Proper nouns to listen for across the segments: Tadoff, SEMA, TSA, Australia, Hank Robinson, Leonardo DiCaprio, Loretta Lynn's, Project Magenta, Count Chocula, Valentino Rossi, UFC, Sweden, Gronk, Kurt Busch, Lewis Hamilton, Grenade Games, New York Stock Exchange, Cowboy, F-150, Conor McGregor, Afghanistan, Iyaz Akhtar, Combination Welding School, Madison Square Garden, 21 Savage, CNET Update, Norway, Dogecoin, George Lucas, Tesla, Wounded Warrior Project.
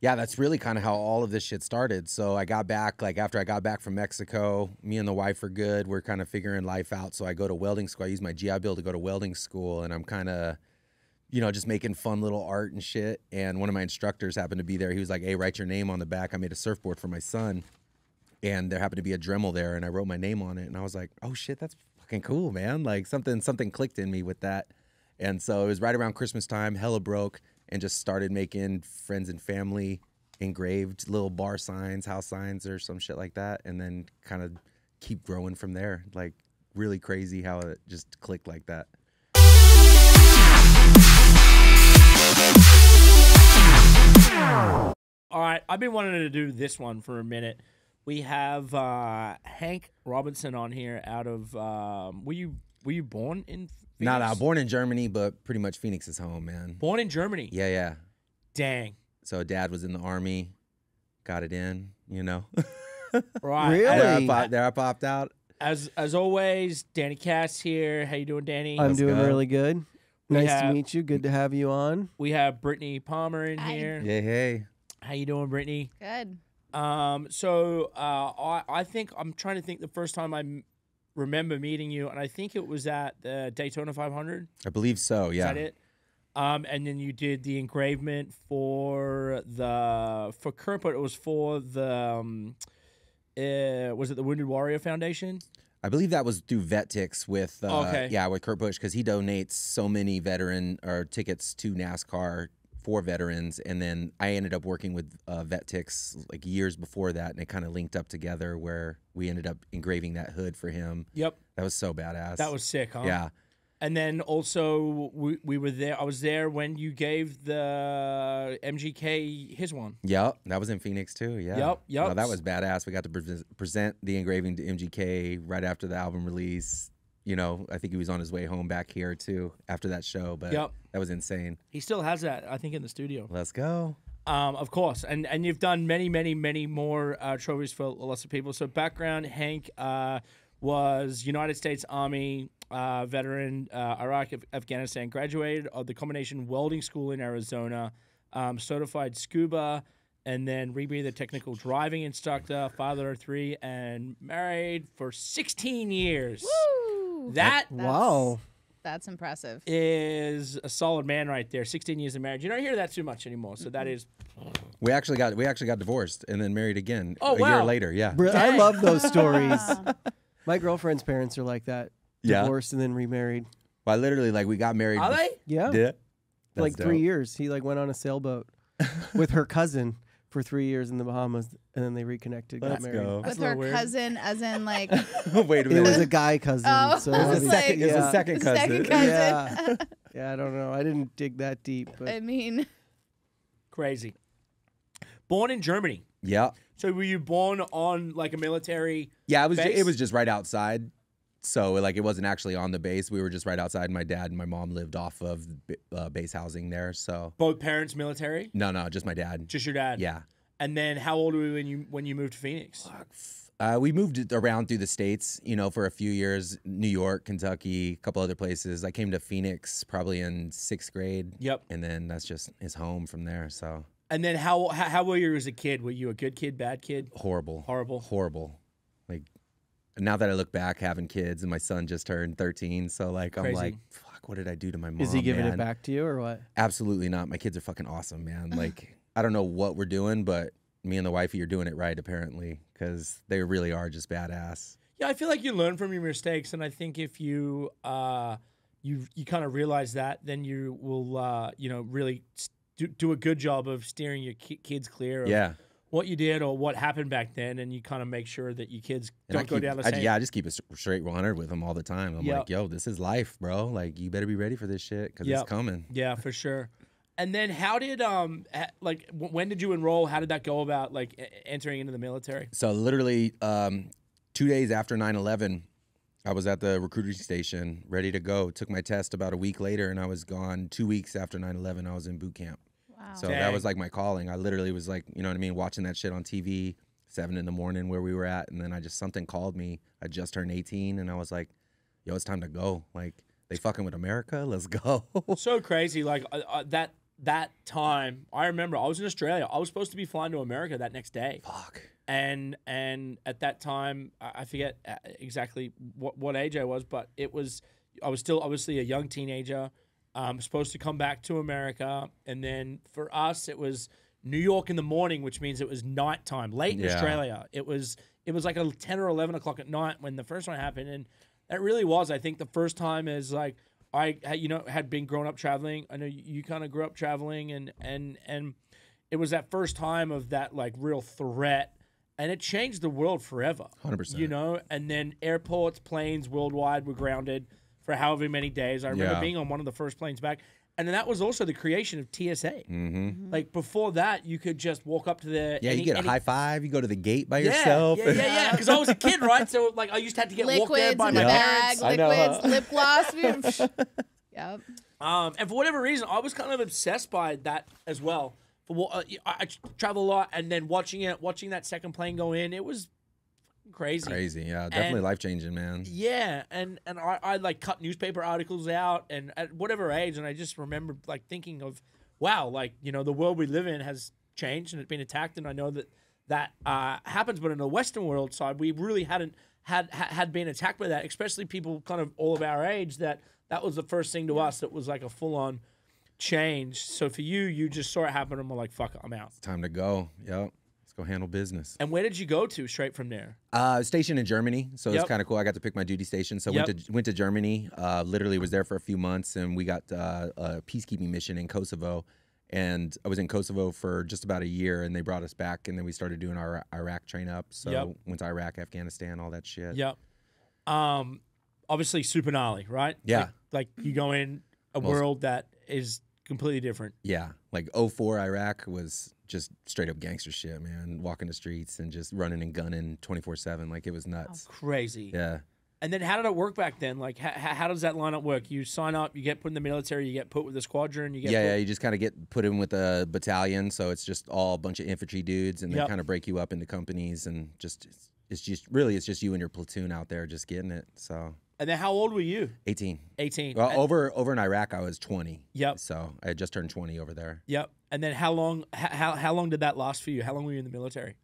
Yeah, that's really kind of how all of this shit started. So I got back, like after I got back from Mexico, me and the wife are good. We're kind of figuring life out. So I go to welding school. I use my GI Bill to go to welding school, and I'm kind of, you know, just making fun little art and shit. And one of my instructors happened to be there. He was like, hey, write your name on the back. I made a surfboard for my son, and there happened to be a Dremel there, and I wrote my name on it. And I was like, oh shit, that's fucking cool, man. Like something clicked in me with that. And so it was right around Christmas time, hella broke, and just started making friends and family engraved little bar signs, house signs or some shit like that, and then kind of keep growing from there. Like really crazy how it just clicked like that. All right, I've been wanting to do this one for a minute. We have Hank Robinson on here out of, were you born in Phoenix? No, born in Germany, but pretty much Phoenix is home, man. Born in Germany? Yeah, yeah. Dang. So dad was in the army, got it in, you know. Right. Really? There I popped out. As always, Danny Cass here. How you doing, Danny? I'm doing really good. Nice to meet you. Good to have you on. We have Brittany Palmer in here. Yeah, hey. How you doing, Brittany? Good. I think, I'm trying to think the first time I remember meeting you, and I think it was at the Daytona 500. I believe so, yeah. Is that it? And then you did the engravement for Kurt, but it was for the, was it the Wounded Warrior Foundation? I believe that was through Vet Tix with, yeah, with Kurt Busch, because he donates so many tickets to NASCAR for veterans. And then I ended up working with Vet Tix like years before that, and it kind of linked up together where we ended up engraving that hood for him. Yep. That was so badass. That was sick, huh? Yeah. And then also we were there. I was there when you gave the MGK his one. Yep, that was in Phoenix too. Yeah. Yep, yep. Well, that was badass. We got to present the engraving to MGK right after the album release. You know, I think he was on his way home back here too after that show. But yep, that was insane. He still has that, I think, in the studio. Let's go. Of course, and you've done many, many, many more trophies for lots of people. So background: Hank was United States Army. Veteran, Iraq, Afghanistan, graduated of the combination welding school in Arizona, certified scuba, and then the technical driving instructor, father of three, and married for 16 years. Woo! Wow. That's impressive. Is a solid man right there. 16 years of marriage. You don't hear that too much anymore. So that is. We actually got divorced and then married again. Oh, wow. A year later. Yeah. I love those stories. My girlfriend's parents are like that. Divorced and then remarried. Well, literally, like, we got married. Are they? Yeah. That's like dope. 3 years. He, like, went on a sailboat with her cousin for 3 years in the Bahamas, and then they reconnected, got married. Go. With her cousin, as in, like... Wait a minute. It was a guy cousin. Oh, so it was like, a second cousin. Yeah. Yeah, I don't know. I didn't dig that deep. But. I mean... Crazy. Born in Germany. Yeah. So were you born on, like, a military base? It was just right outside. So, like, it wasn't actually on the base. We were just right outside. My dad and my mom lived off of base housing there, so... Both parents military? No, no, just my dad. Just your dad? Yeah. And then how old were you when you moved to Phoenix? We moved around through the states, you know, for a few years. New York, Kentucky, a couple other places. I came to Phoenix probably in 6th grade. Yep. And then that's just his home from there, so... And then how were you as a kid? Were you a good kid, bad kid? Horrible. Horrible? Horrible. Like... Now that I look back, having kids, and my son just turned 13, so like I'm like, fuck, what did I do to my mom? Is he giving it back to you or what? Absolutely not. My kids are fucking awesome, man. Like I don't know what we're doing, but me and the wifey are doing it right apparently, because they really are just badass. Yeah, I feel like you learn from your mistakes, and I think if you you kind of realize that, then you will you know, really do a good job of steering your kids clear of, yeah, what you did or what happened back then, and you kind of make sure that your kids don't go down the same. Yeah, I just keep a straight 100 with them all the time. I'm like, yo, this is life, bro. Like, you better be ready for this shit, because it's coming. Yeah, for sure. And then how did, like, when did you enroll? How did that go about, like, entering into the military? So literally 2 days after 9/11, I was at the recruiting station, ready to go. Took my test about a week later, and I was gone 2 weeks after 9/11. I was in boot camp. Wow. So that was like my calling. I literally was like, you know what I mean, watching that shit on TV, 7 in the morning where we were at, and then something called me. I just turned 18, and I was like, yo, it's time to go. Like, they fucking with America, let's go. So crazy, like that that time, I remember I was in Australia. I was supposed to be flying to America that next day. Fuck. And at that time, I forget exactly what age I was, but it was, I was still obviously a young teenager, supposed to come back to America. And then for us, it was New York in the morning, which means it was nighttime, late in Australia. It was like a 10 or 11 o'clock at night when the first one happened. And that really was, I think, the first time is like, I had been grown up traveling. I know you kind of grew up traveling, and it was that first time of that like real threat, and it changed the world forever. 100%. You know, and then airports, planes worldwide were grounded for however many days. I remember being on one of the first planes back, and then that was also the creation of TSA. Mm-hmm. Like before that, you could just walk up to the you get a high five. You go to the gate by yourself. Yeah. Because I was a kid, right? So like I used to have to get liquids walked there by my parents. Liquids, lip gloss. Yep. And for whatever reason, I was kind of obsessed by that as well. I travel a lot, and then watching that second plane go in, it was crazy. Crazy, yeah, definitely life changing, man. Yeah, and I like cut newspaper articles out, and at whatever age, and I just remember like thinking of, wow, like you know the world we live in has changed and it's been attacked, and I know that happens, but in the Western world side, we really hadn't had been attacked by that, especially people kind of all of our age. That was the first thing to us that was like a full on change. So for you just saw it happen and we're like, fuck it, I'm out. It's time to go. Yep. Let's go handle business. And where did you go to straight from there? Stationed in Germany. So it's kind of cool. I got to pick my duty station. So went to Germany, literally was there for a few months, and we got a peacekeeping mission in Kosovo. And I was in Kosovo for just about a year, and they brought us back, and then we started doing our Iraq train up. So went to Iraq, Afghanistan, all that shit. Yep. Obviously super gnarly, right? Yeah. Like you go in a world that is completely different. Yeah, like 04 Iraq was just straight up gangster shit, man. Walking the streets and just running and gunning 24/7, like it was nuts. Oh, crazy. Yeah. And then how did it work back then? Like how does that lineup work? You sign up, you get put in the military, you get put with a squadron, you get put... you just kind of get put in with a battalion, so it's just all a bunch of infantry dudes, and they kind of break you up into companies, and just it's just you and your platoon out there just getting it. So. And then how old were you? 18. 18. Well, and over in Iraq, I was 20. Yep. So I had just turned 20 over there. Yep. And then how long did that last for you? How long were you in the military?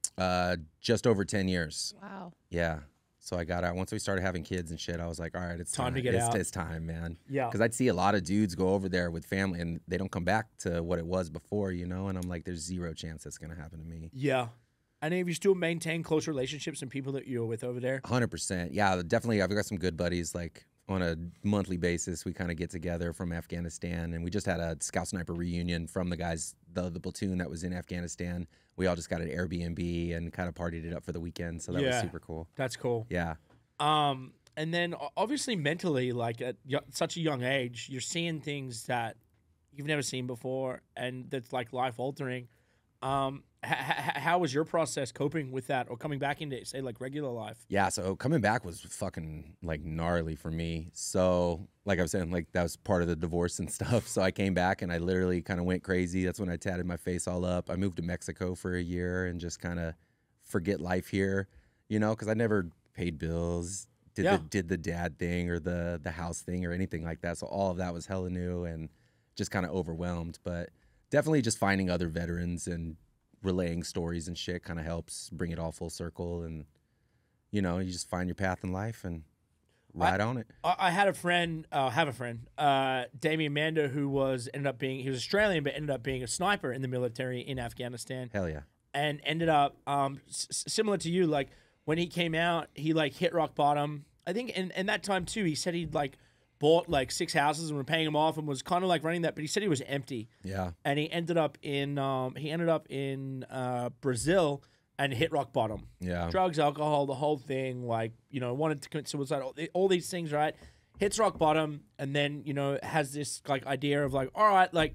Just over 10 years. Wow. Yeah. So I got out. Once we started having kids and shit, I was like, all right, it's time to get out. It's time, man. Yeah. Because I'd see a lot of dudes go over there with family, and they don't come back to what it was before, you know? And I'm like, there's zero chance that's going to happen to me. Yeah. And have you still maintained close relationships and people that you were with over there? 100%. Yeah, definitely. I've got some good buddies. Like on a monthly basis, we kind of get together from Afghanistan, and we just had a scout sniper reunion from the guys, the platoon that was in Afghanistan. We all just got an Airbnb and kind of partied it up for the weekend. So that was super cool. That's cool. Yeah. And then obviously mentally, like at such a young age, you're seeing things that you've never seen before, and that's like life altering. How was your process coping with that, or coming back into, say, like regular life? Yeah, so coming back was fucking like gnarly for me. So like I was saying, like that was part of the divorce and stuff. So I came back and I literally kind of went crazy. That's when I tatted my face all up. I moved to Mexico for a year and just kind of forget life here, you know, because I never paid bills, did the dad thing or the house thing or anything like that. So all of that was hella new and just kind of overwhelmed, but definitely just finding other veterans and relaying stories and shit kind of helps bring it all full circle, and you know, you just find your path in life and ride on it. I had a friend, Damian Manda, who was Australian, but ended up being a sniper in the military in Afghanistan. Hell yeah! And ended up similar to you, like when he came out, he like hit rock bottom. I think, and that time too, he said he'd like bought like 6 houses and were paying him off, and was kind of like running that, but he said he was empty. Yeah. And he ended up in Brazil and hit rock bottom. Yeah. Drugs, alcohol, the whole thing. Like, you know, wanted to commit suicide. All these things, right? Hits rock bottom, and then, you know, has this like idea of like, all right, like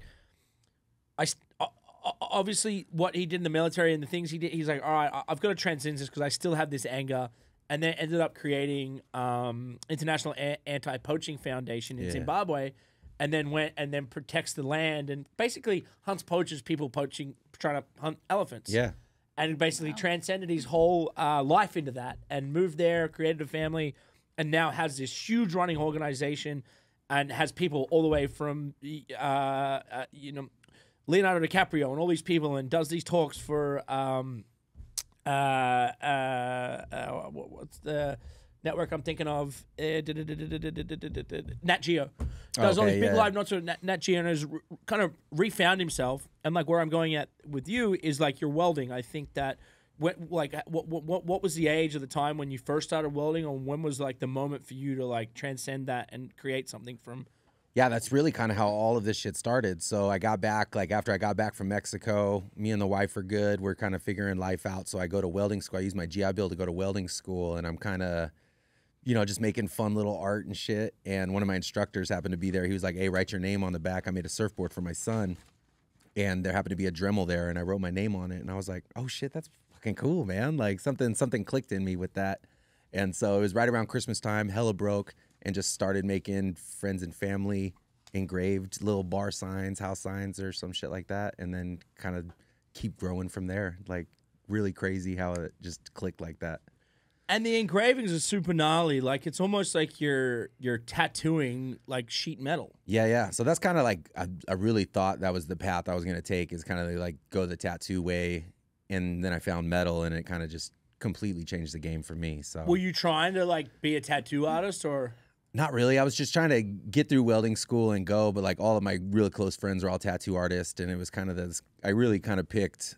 obviously what he did in the military and the things he did, he's like, all right, I've got to transcend this because I still have this anger. And then ended up creating International Anti-Poaching Foundation in Zimbabwe, and then protects the land and basically hunts poachers, people poaching, trying to hunt elephants. Yeah, and basically transcended his whole life into that, and moved there, created a family, and now has this huge running organization, and has people all the way from Leonardo DiCaprio and all these people and does these talks for what's the network I'm thinking of? Nat Geo. Does all these big live notes with Nat Geo and has kind of refound himself. And like where I'm going at with you is like your welding. I think that what was the age of the time when you first started welding, or when was like the moment for you to like transcend that and create something from? Yeah, that's really kind of how all of this shit started. So I got back, like after I got back from Mexico, me and the wife are good. We're kind of figuring life out. So I go to welding school. I use my GI Bill to go to welding school, and I'm kind of, you know, just making fun little art and shit. And one of my instructors happened to be there. He was like, hey, write your name on the back. I made a surfboard for my son, and there happened to be a Dremel there, and I wrote my name on it. And I was like, oh shit, that's fucking cool, man. Like something clicked in me with that. And so it was right around Christmas time, hella broke, and just started making friends and family engraved little bar signs, house signs, or some shit like that, and then kind of keep growing from there. Like really crazy how it just clicked like that. And the engravings are super gnarly. Like it's almost like you're tattooing like sheet metal. Yeah, yeah. So that's kind of like I really thought that was the path I was gonna take, is kind of like go the tattoo way, and then I found metal, and it kind of just completely changed the game for me. So were you trying to like be a tattoo artist or? Not really. I was just trying to get through welding school and go, but like all of my really close friends are all tattoo artists, and it was kind of this, I really kind of picked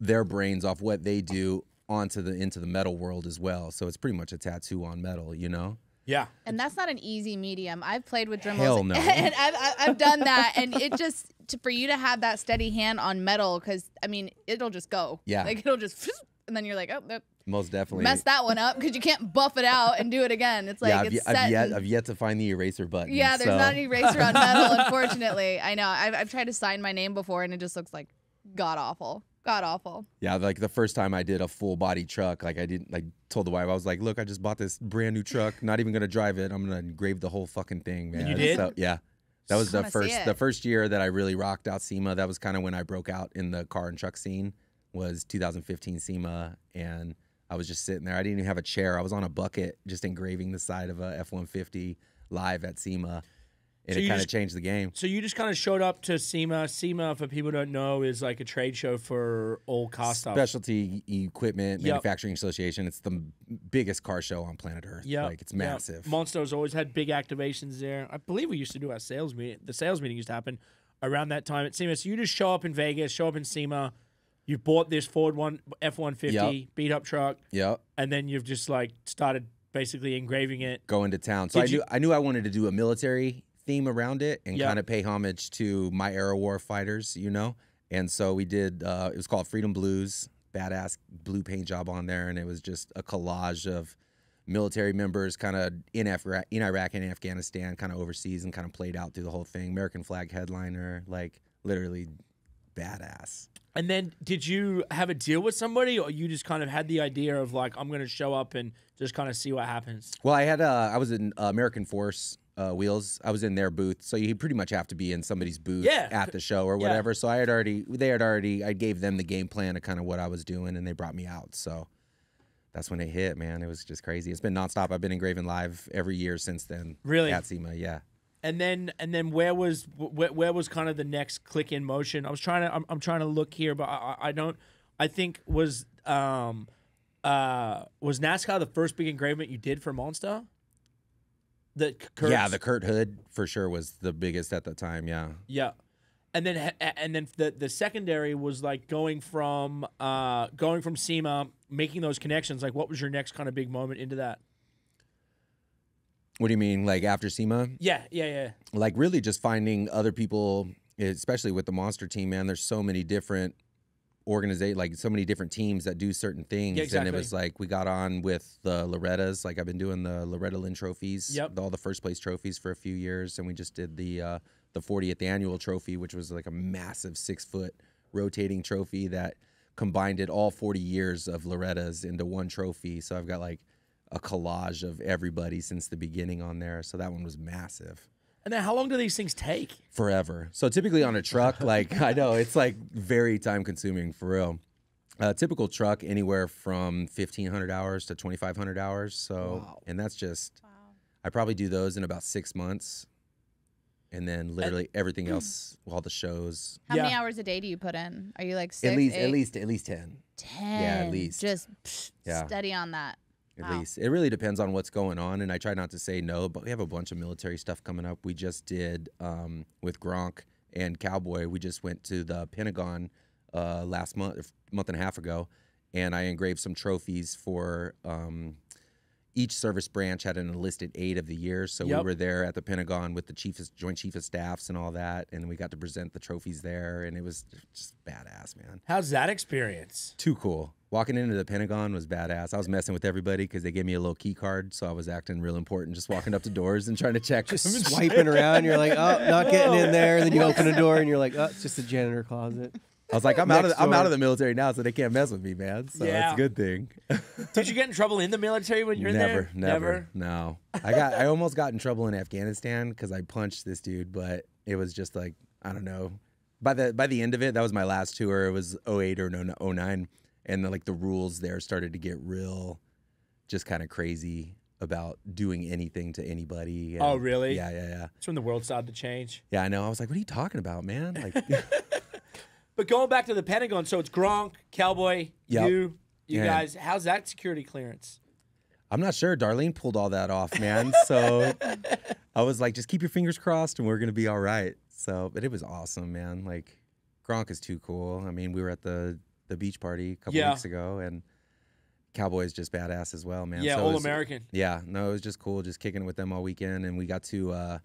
their brains off what they do into the metal world as well. So it's pretty much a tattoo on metal, you know? Yeah. And that's not an easy medium. I've played with Dremels. Hell no. And I've done that, and it just, for you to have that steady hand on metal, because I mean, it'll just go. Yeah. Like it'll just, and then you're like, oh, nope. Most definitely. Mess that one up because you can't buff it out and do it again. It's like, yeah, it's set. I've yet to find the eraser button. Yeah, there's not an eraser on metal, unfortunately. I know. I've tried to sign my name before, and it just looks like god awful. God awful. Yeah, like the first time I did a full body truck, like I didn't, like told the wife, I was like, look, I just bought this brand new truck. Not even going to drive it. I'm going to engrave the whole fucking thing, man. You did? So, yeah. That was the first year that I really rocked out SEMA. That was kind of when I broke out in the car and truck scene, was 2015 SEMA. And I was just sitting there. I didn't even have a chair. I was on a bucket just engraving the side of a F-150 live at SEMA. And it kind of changed the game. So you just kind of showed up to SEMA. SEMA, for people who don't know, is like a trade show for all car stuff. Specialty Equipment Manufacturing Association. It's the biggest car show on planet Earth. Yeah, like it's massive. Monster's always had big activations there. I believe we used to do our sales meeting. The sales meeting used to happen around that time at SEMA. So you just show up in Vegas, show up in SEMA. You bought this Ford F-150 beat up truck, and then you've just like started basically engraving it, going to town. So I knew I wanted to do a military theme around it and kind of pay homage to my era war fighters, you know. And so we did. It was called Freedom Blues, badass blue paint job on there, and it was just a collage of military members, kind of in Iraq and Afghanistan, kind of overseas, and kind of played out through the whole thing. American flag headliner, like literally badass. And then did you have a deal with somebody, or you just kind of had the idea of like, I'm going to show up and just kind of see what happens? Well, I had I was in American Force Wheels. I was in their booth. So you pretty much have to be in somebody's booth at the show or whatever. So I had already, I gave them the game plan of kind of what I was doing, and they brought me out. So that's when it hit, man. It was just crazy. It's been nonstop. I've been engraving live every year since then. Really? At SEMA, yeah. And then where was kind of the next click in motion? I was trying to I'm trying to look here, but I think was NASCAR the first big engravement you did for Monster? The Kurt's? Yeah, the Kurt Hood for sure was the biggest at the time. Yeah. Yeah, and then the secondary was like going from SEMA, making those connections. Like, what was your next kind of big moment into that? What do you mean, like after SEMA? Yeah. Like really just finding other people, especially with the Monster team, man. There's so many different organizations, like so many different teams that do certain things. Yeah, exactly. And it was like we got on with the Lorettas. Like I've been doing the Loretta Lynn trophies, all the first place trophies for a few years. And we just did the 40th annual trophy, which was like a massive 6-foot rotating trophy that combined it all 40 years of Lorettas into one trophy. So I've got like a collage of everybody since the beginning on there. So that one was massive. And then how long do these things take? Forever. So typically on a truck, like I know it's like very time consuming for real. A typical truck anywhere from 1,500 hours to 2,500 hours. So, and that's just, I probably do those in about 6 months. and then literally everything else, all the shows. How many hours a day do you put in? Are you like six, at least 10. 10. Yeah, at least. Just steady on that. At least. It really depends on what's going on, and I try not to say no, but we have a bunch of military stuff coming up. We just did, with Gronk and Cowboy, we just went to the Pentagon last month and a half ago, and I engraved some trophies for each service branch had an enlisted aide of the year, so we were there at the Pentagon with the Joint Chief of Staffs and all that, and we got to present the trophies there, and it was just badass, man. How's that experience? Too cool. Walking into the Pentagon was badass. I was messing with everybody because they gave me a little key card, so I was acting real important, just walking up to doors and trying to check. Just swiping around. You're like, oh, not getting in there. And then you open a door and you're like, oh, it's just a janitor closet. I was like, I'm out of the military now, so they can't mess with me, man. So it's a good thing. Did you get in trouble in the military when you were there? Never, no. I almost got in trouble in Afghanistan because I punched this dude, but it was just like, I don't know. By the end of it, that was my last tour. It was 08 or 09. And the rules there started to get real, just kind of crazy about doing anything to anybody. And, oh, really? Yeah, yeah, yeah. That's when the world started to change. Yeah, I know. I was like, what are you talking about, man? Like, but going back to the Pentagon, so it's Gronk, Cowboy, you guys. How's that security clearance? I'm not sure. Darlene pulled all that off, man. So I was like, just keep your fingers crossed and we're going to be all right. So, but it was awesome, man. Like, Gronk is too cool. I mean, we were at the beach party a couple weeks ago, and Cowboy's just badass as well, man. Yeah, so all American. Yeah, no, it was just cool, just kicking with them all weekend, and we got to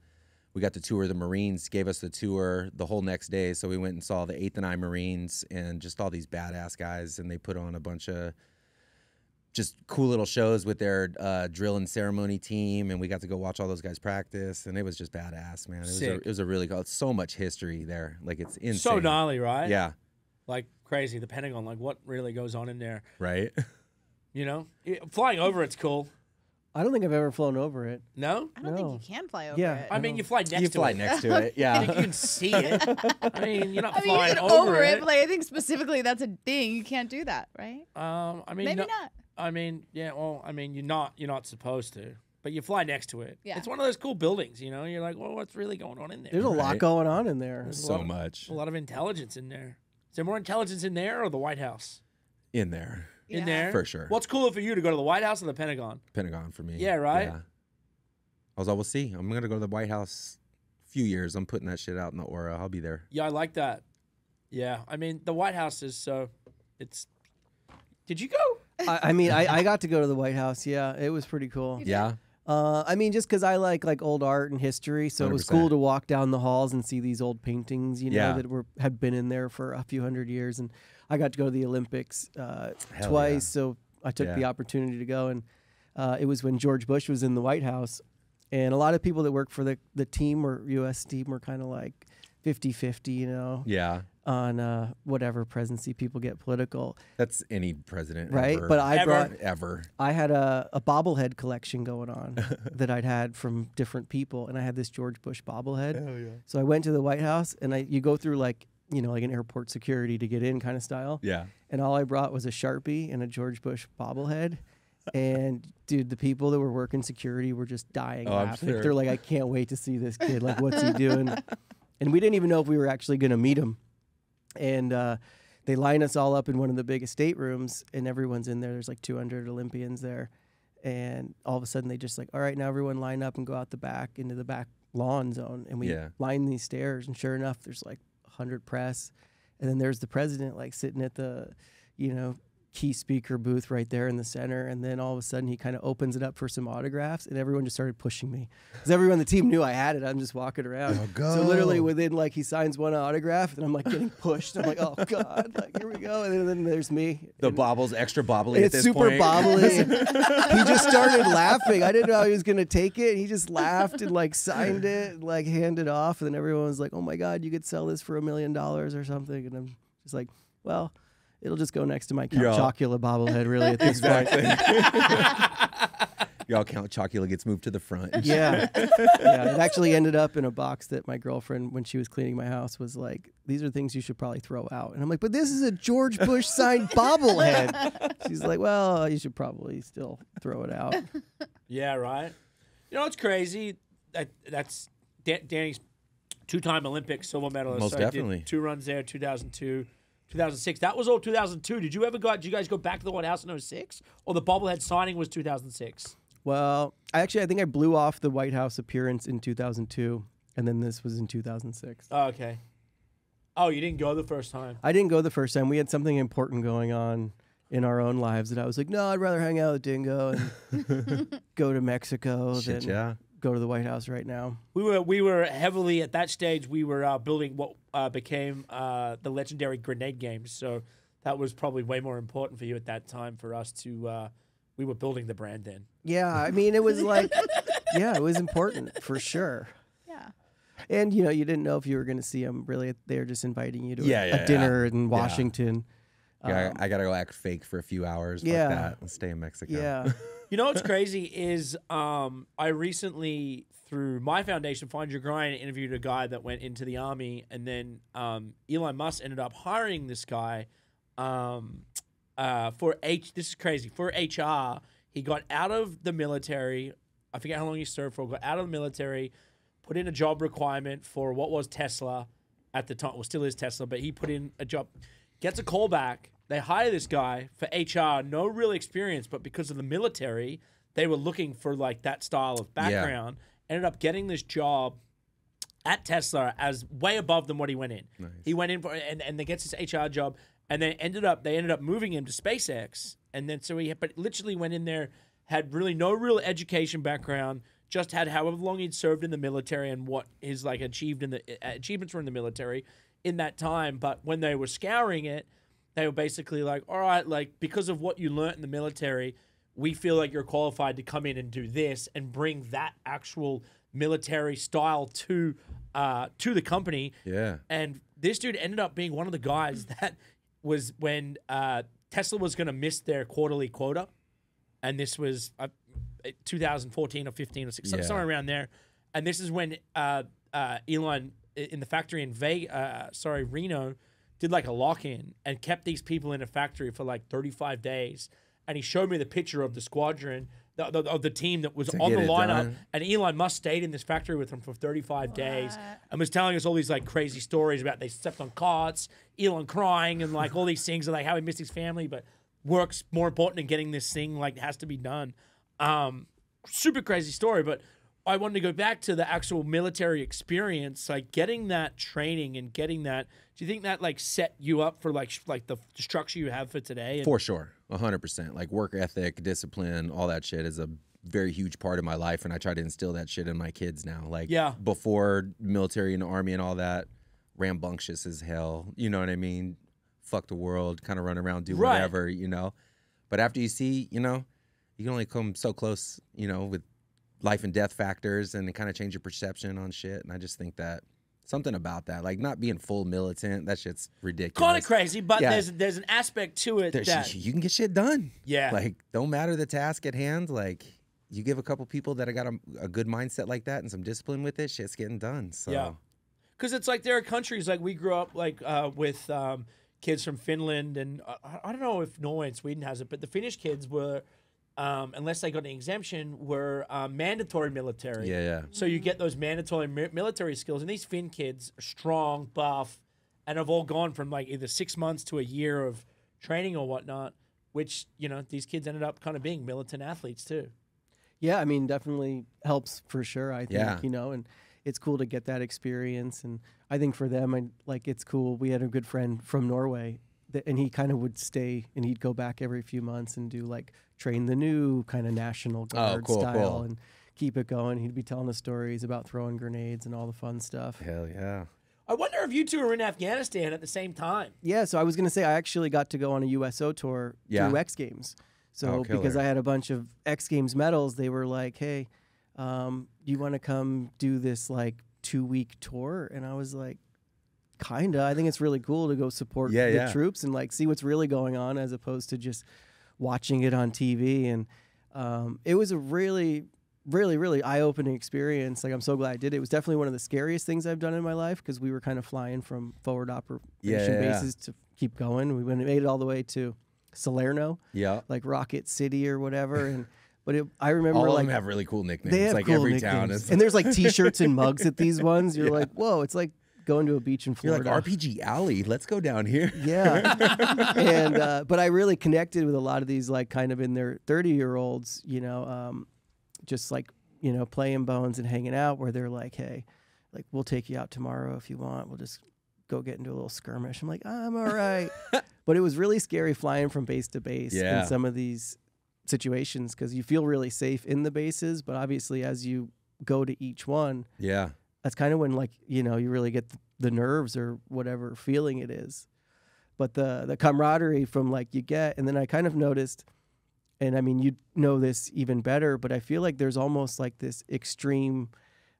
tour the Marines. Gave us the tour the whole next day, so we went and saw the 8th and I Marines and just all these badass guys, and they put on a bunch of just cool little shows with their drill and ceremony team, and we got to go watch all those guys practice, and it was just badass, man. It was a really cool. It's so much history there, like it's insane. So gnarly, right? Yeah, like. Crazy, the Pentagon, like what really goes on in there. Right. You know? Flying over it's cool. I don't think I've ever flown over it. No? I don't think you can fly over it. I mean, you fly next to it. You fly next to it, yeah. I think you can see it. I mean, you're not flying over it. But like, I think specifically that's a thing. You can't do that, right? I mean, maybe not. I mean, yeah, well, I mean, you're not supposed to. But you fly next to it. Yeah. It's one of those cool buildings, you know? You're like, well, what's really going on in there? There's a lot going on in there. There's so much. A lot of intelligence in there. Is there more intelligence in there or the White House? In there. Yeah. In there? For sure. What's cooler for you, to go to the White House or the Pentagon? Pentagon for me. Yeah, right? Yeah. I was like, we'll see. I'm going to go to the White House a few years. I'm putting that shit out in the aura. I'll be there. Yeah, I like that. Yeah. I mean, the White House is so... It's... Did you go? I mean, I got to go to the White House. Yeah, it was pretty cool. Yeah. I mean, just because I like old art and history, so 100%. It was cool to walk down the halls and see these old paintings, you know, that had been in there for a few hundred years. And I got to go to the Olympics twice, so I took the opportunity to go. And it was when George Bush was in the White House, and a lot of people that work for the team or U.S. team were kind of like 50-50, you know. Yeah. On whatever presidency, people get political. That's any president, right? Ever. But I had a bobblehead collection going on that I'd had from different people, and I had this George Bush bobblehead. Hell yeah. So I went to the White House, and you go through like an airport security to get in kind of style. Yeah. And all I brought was a Sharpie and a George Bush bobblehead. And dude, the people that were working security were just dying laughing. Sure. They're like, I can't wait to see this kid. Like, what's he doing? And we didn't even know if we were actually going to meet him. And they line us all up in one of the biggest staterooms, and everyone's in there. There's like 200 Olympians there. And all of a sudden, they just like, all right, now everyone line up and go out the back into the back lawn zone. And we line these stairs. And sure enough, there's like 100 press. And then there's the president like sitting at the, you know, key speaker booth right there in the center. And then all of a sudden, he kind of opens it up for some autographs, and everyone just started pushing me because everyone on the team knew I had it. I'm just walking around. Oh, God. So literally within like he signs one autograph, and I'm like getting pushed. I'm like, oh God, like here we go. And then there's me. The bobble's extra bobbly. It's super bobbly. He just started laughing. I didn't know how he was gonna take it. He just laughed and like signed it, and, like handed off, and then everyone was like, oh my God, you could sell this for $1 million or something. And I'm just like, well. It'll just go next to my Count Chocula bobblehead, really, at this point. Y'all, Count Chocula gets moved to the front. Yeah. It actually ended up in a box that my girlfriend, when she was cleaning my house, was like, these are things you should probably throw out. And I'm like, but this is a George Bush signed bobblehead. She's like, well, you should probably still throw it out. Yeah, right. You know what's crazy? That's Danny's Two-time Olympic silver medalist. Most definitely. Two runs there, 2002, 2006. That was all 2002. Did you ever go? Did you guys go back to the White House in 06? Or the bobblehead signing was 2006? Well, I think I blew off the White House appearance in 2002, and then this was in 2006. Oh, okay. Oh, you didn't go the first time. I didn't go the first time. We had something important going on in our own lives that I was like, no, I'd rather hang out with Dingo and go to Mexico than go to the White House right now. We were heavily at that stage. We were building what became the legendary Grenade Games. So that was probably way more important for you at that time. For us to, we were building the brand then. Yeah, I mean, it was like, yeah, it was important for sure. And, you know, you didn't know if you were going to see them, really. They were just inviting you to a dinner in Washington. Yeah, I got to go act fake for a few hours like that and stay in Mexico. Yeah. You know what's crazy is I recently, through my foundation, Find Your Grind, interviewed a guy that went into the Army. And then Elon Musk ended up hiring this guy for HR. He got out of the military. I forget how long he served for. Got out of the military, put in a job requirement for what was Tesla at the time. Well, still is Tesla, but he put in a job. Gets a call back. They hire this guy for HR. No real experience, but because of the military, they were looking for like that style of background. Yeah. Ended up getting this job at Tesla as way above than what he went in. Nice. He went in for and they gets this HR job, and then they ended up moving him to SpaceX. And then so but literally went in there, had really no real education background. Just had however long he'd served in the military and what his like achievements were in the military in that time. But when they were scouring it, they were basically like, all right, like because of what you learned in the military, we feel like you're qualified to come in and do this and bring that actual military style to the company. Yeah. And this dude ended up being one of the guys that was when Tesla was going to miss their quarterly quota, and this was 2014 or 15 or 16, somewhere around there. And this is when Elon in the factory in Reno did like a lock-in and kept these people in a factory for like 35 days. And he showed me the picture of the squadron, of the team that was on the lineup. And Elon Musk stayed in this factory with them for 35 days and was telling us all these like crazy stories about they stepped on carts, Elon crying and like all these things and like how he missed his family, but work's more important than getting this thing like has to be done. Super crazy story, but I wanted to go back to the actual military experience, like getting that training and getting that. Do you think that like set you up for like the structure you have for today? For sure, 100%. Like work ethic, discipline, all that shit is a very huge part of my life, and I try to instill that shit in my kids now. Like before military and army and all that, rambunctious as hell. You know what I mean? Fuck the world, kind of run around, do whatever, you know. But after you see, you know. You can only come so close, you know, with life and death factors, and it kind of change your perception on shit. And I just think that something about that, like not being full militant, that shit's ridiculous. Call it crazy, but there's an aspect to it that you can get shit done. Yeah, like don't matter the task at hand. Like you give a couple people that got a good mindset like that and some discipline with it, shit's getting done. So yeah, because it's like there are countries like we grew up like with kids from Finland and I don't know if Norway and Sweden has it, but the Finnish kids were. Unless they got an exemption, were mandatory military. Yeah, yeah. So you get those mandatory military skills. And these Finn kids are strong, buff, and have all gone from like either 6 months to a year of training or whatnot, which, you know, these kids ended up kind of being militant athletes too. Yeah, I mean, definitely helps for sure, I think, you know, and it's cool to get that experience. And I think for them, like, it's cool. We had a good friend from Norway. And he kind of would stay, and he'd go back every few months and do like train the new kind of National Guard style and keep it going. He'd be telling us stories about throwing grenades and all the fun stuff. Hell yeah! I wonder if you two were in Afghanistan at the same time. Yeah, so I was gonna say I actually got to go on a USO tour through X Games. So because I had a bunch of X Games medals, they were like, "Hey, you want to come do this like 2-week tour?" And I was like. Kinda. I think it's really cool to go support the troops and like see what's really going on as opposed to just watching it on TV. And it was a really, really, really eye-opening experience. Like I'm so glad I did it. It was definitely one of the scariest things I've done in my life because we were kind of flying from forward operation bases to keep going. We made it all the way to Salerno, like Rocket City or whatever, and But it, I remember all of them have really cool nicknames. They have like cool every nicknames. Town is, and there's like T-shirts and mugs at these ones. You're like, whoa! It's like going to a beach in Florida. You're like RPG Alley. Let's go down here. Yeah. And but I really connected with a lot of these like kind of in their 30-year-olds. You know, just like playing bones and hanging out where they're like, hey, like we'll take you out tomorrow if you want. We'll just go get into a little skirmish. I'm like, I'm all right. But it was really scary flying from base to base in some of these situations, because you feel really safe in the bases, but obviously as you go to each one, that's kind of when like you really get the nerves or whatever feeling it is. But the camaraderie from like you get, and then I kind of noticed, and I mean you know this even better, but I feel like there's almost like this extreme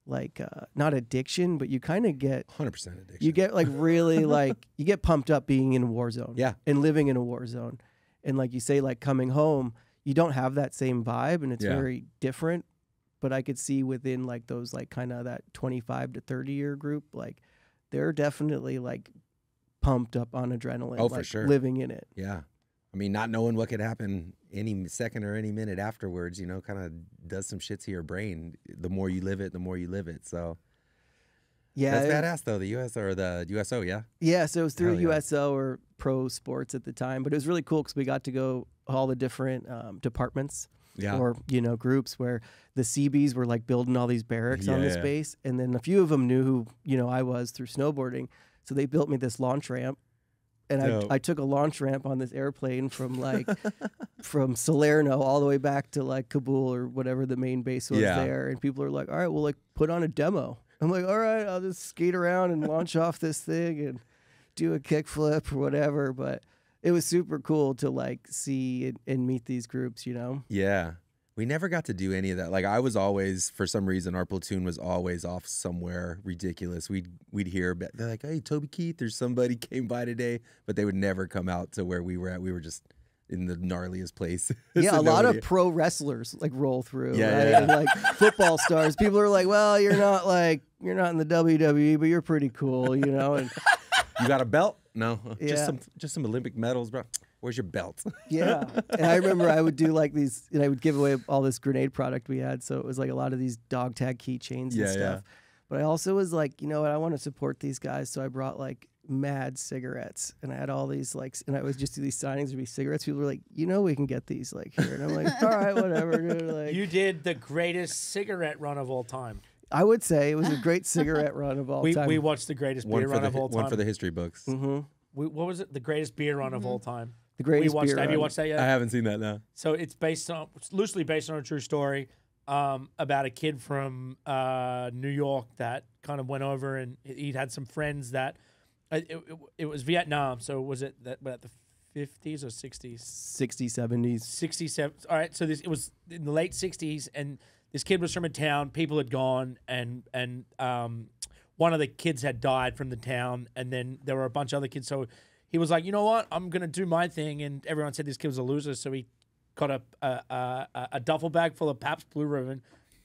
like not addiction, but you kind of get 100% addiction. You get like really like you get pumped up being in a war zone and living in a war zone, and like you say, like coming home, you don't have that same vibe, and it's very different. But I could see within like those like kind of that 25 to 30 year group, like they're definitely like pumped up on adrenaline. Oh, like, for sure. Living in it. Yeah. I mean, not knowing what could happen any second or any minute afterwards, you know, kind of does some shit to your brain. The more you live it, the more you live it. So yeah, that's badass though. The US or the USO. Yeah. Yeah. So it was through USO or Pro Sports at the time, but it was really cool because we got to go all the different departments or groups, where the CBs were like building all these barracks on this base, and then a few of them knew who I was through snowboarding, so they built me this launch ramp, and I took a launch ramp on this airplane from like from Salerno all the way back to like Kabul or whatever the main base was there, and people are like, all right, well, like put on a demo. I'm like, all right, I'll just skate around and launch off this thing and do a kickflip or whatever. But it was super cool to like see and meet these groups, you know? Yeah. We never got to do any of that. Like I was always, for some reason, our platoon was always off somewhere ridiculous. We'd hear, they're like, hey, Toby Keith or somebody came by today, but they would never come out to where we were at. We were just in the gnarliest place. Yeah, so a lot of pro wrestlers like roll through, right? And like football stars. People are like, well, you're not like, you're not in the WWE, but you're pretty cool, you know? And you got a belt? No, just some Olympic medals, bro. Where's your belt? Yeah, and I remember I would do like these, and I would give away all this Grenade product we had. So it was like a lot of these dog tag keychains and stuff. But I also was like, you know what? I want to support these guys, so I brought like mad cigarettes, and I had all these like, and I was just do these signings to be cigarettes. People were like, you know, we can get these like here, and I'm like, all right, whatever, dude. Like, you did the greatest cigarette run of all time. I would say it was a great cigarette run of all time. We watched the greatest beer run of all time. One for the history books. Mm-hmm. What was it? The greatest beer run of all time. The greatest beer run. Have you watched that yet? I haven't seen that, no. So it's based on, it's loosely based on a true story about a kid from New York that kind of went over, and he'd had some friends that, it was Vietnam. So was it about the 50s or 60s? 60s, 70s. 60s, 70s. All right, so it was in the late 60s, and this kid was from a town. People had gone, and one of the kids had died from the town, and then there were a bunch of other kids. So he was like, you know what? I'm going to do my thing. And everyone said this kid was a loser, so he got a duffel bag full of Pabst Blue Ribbon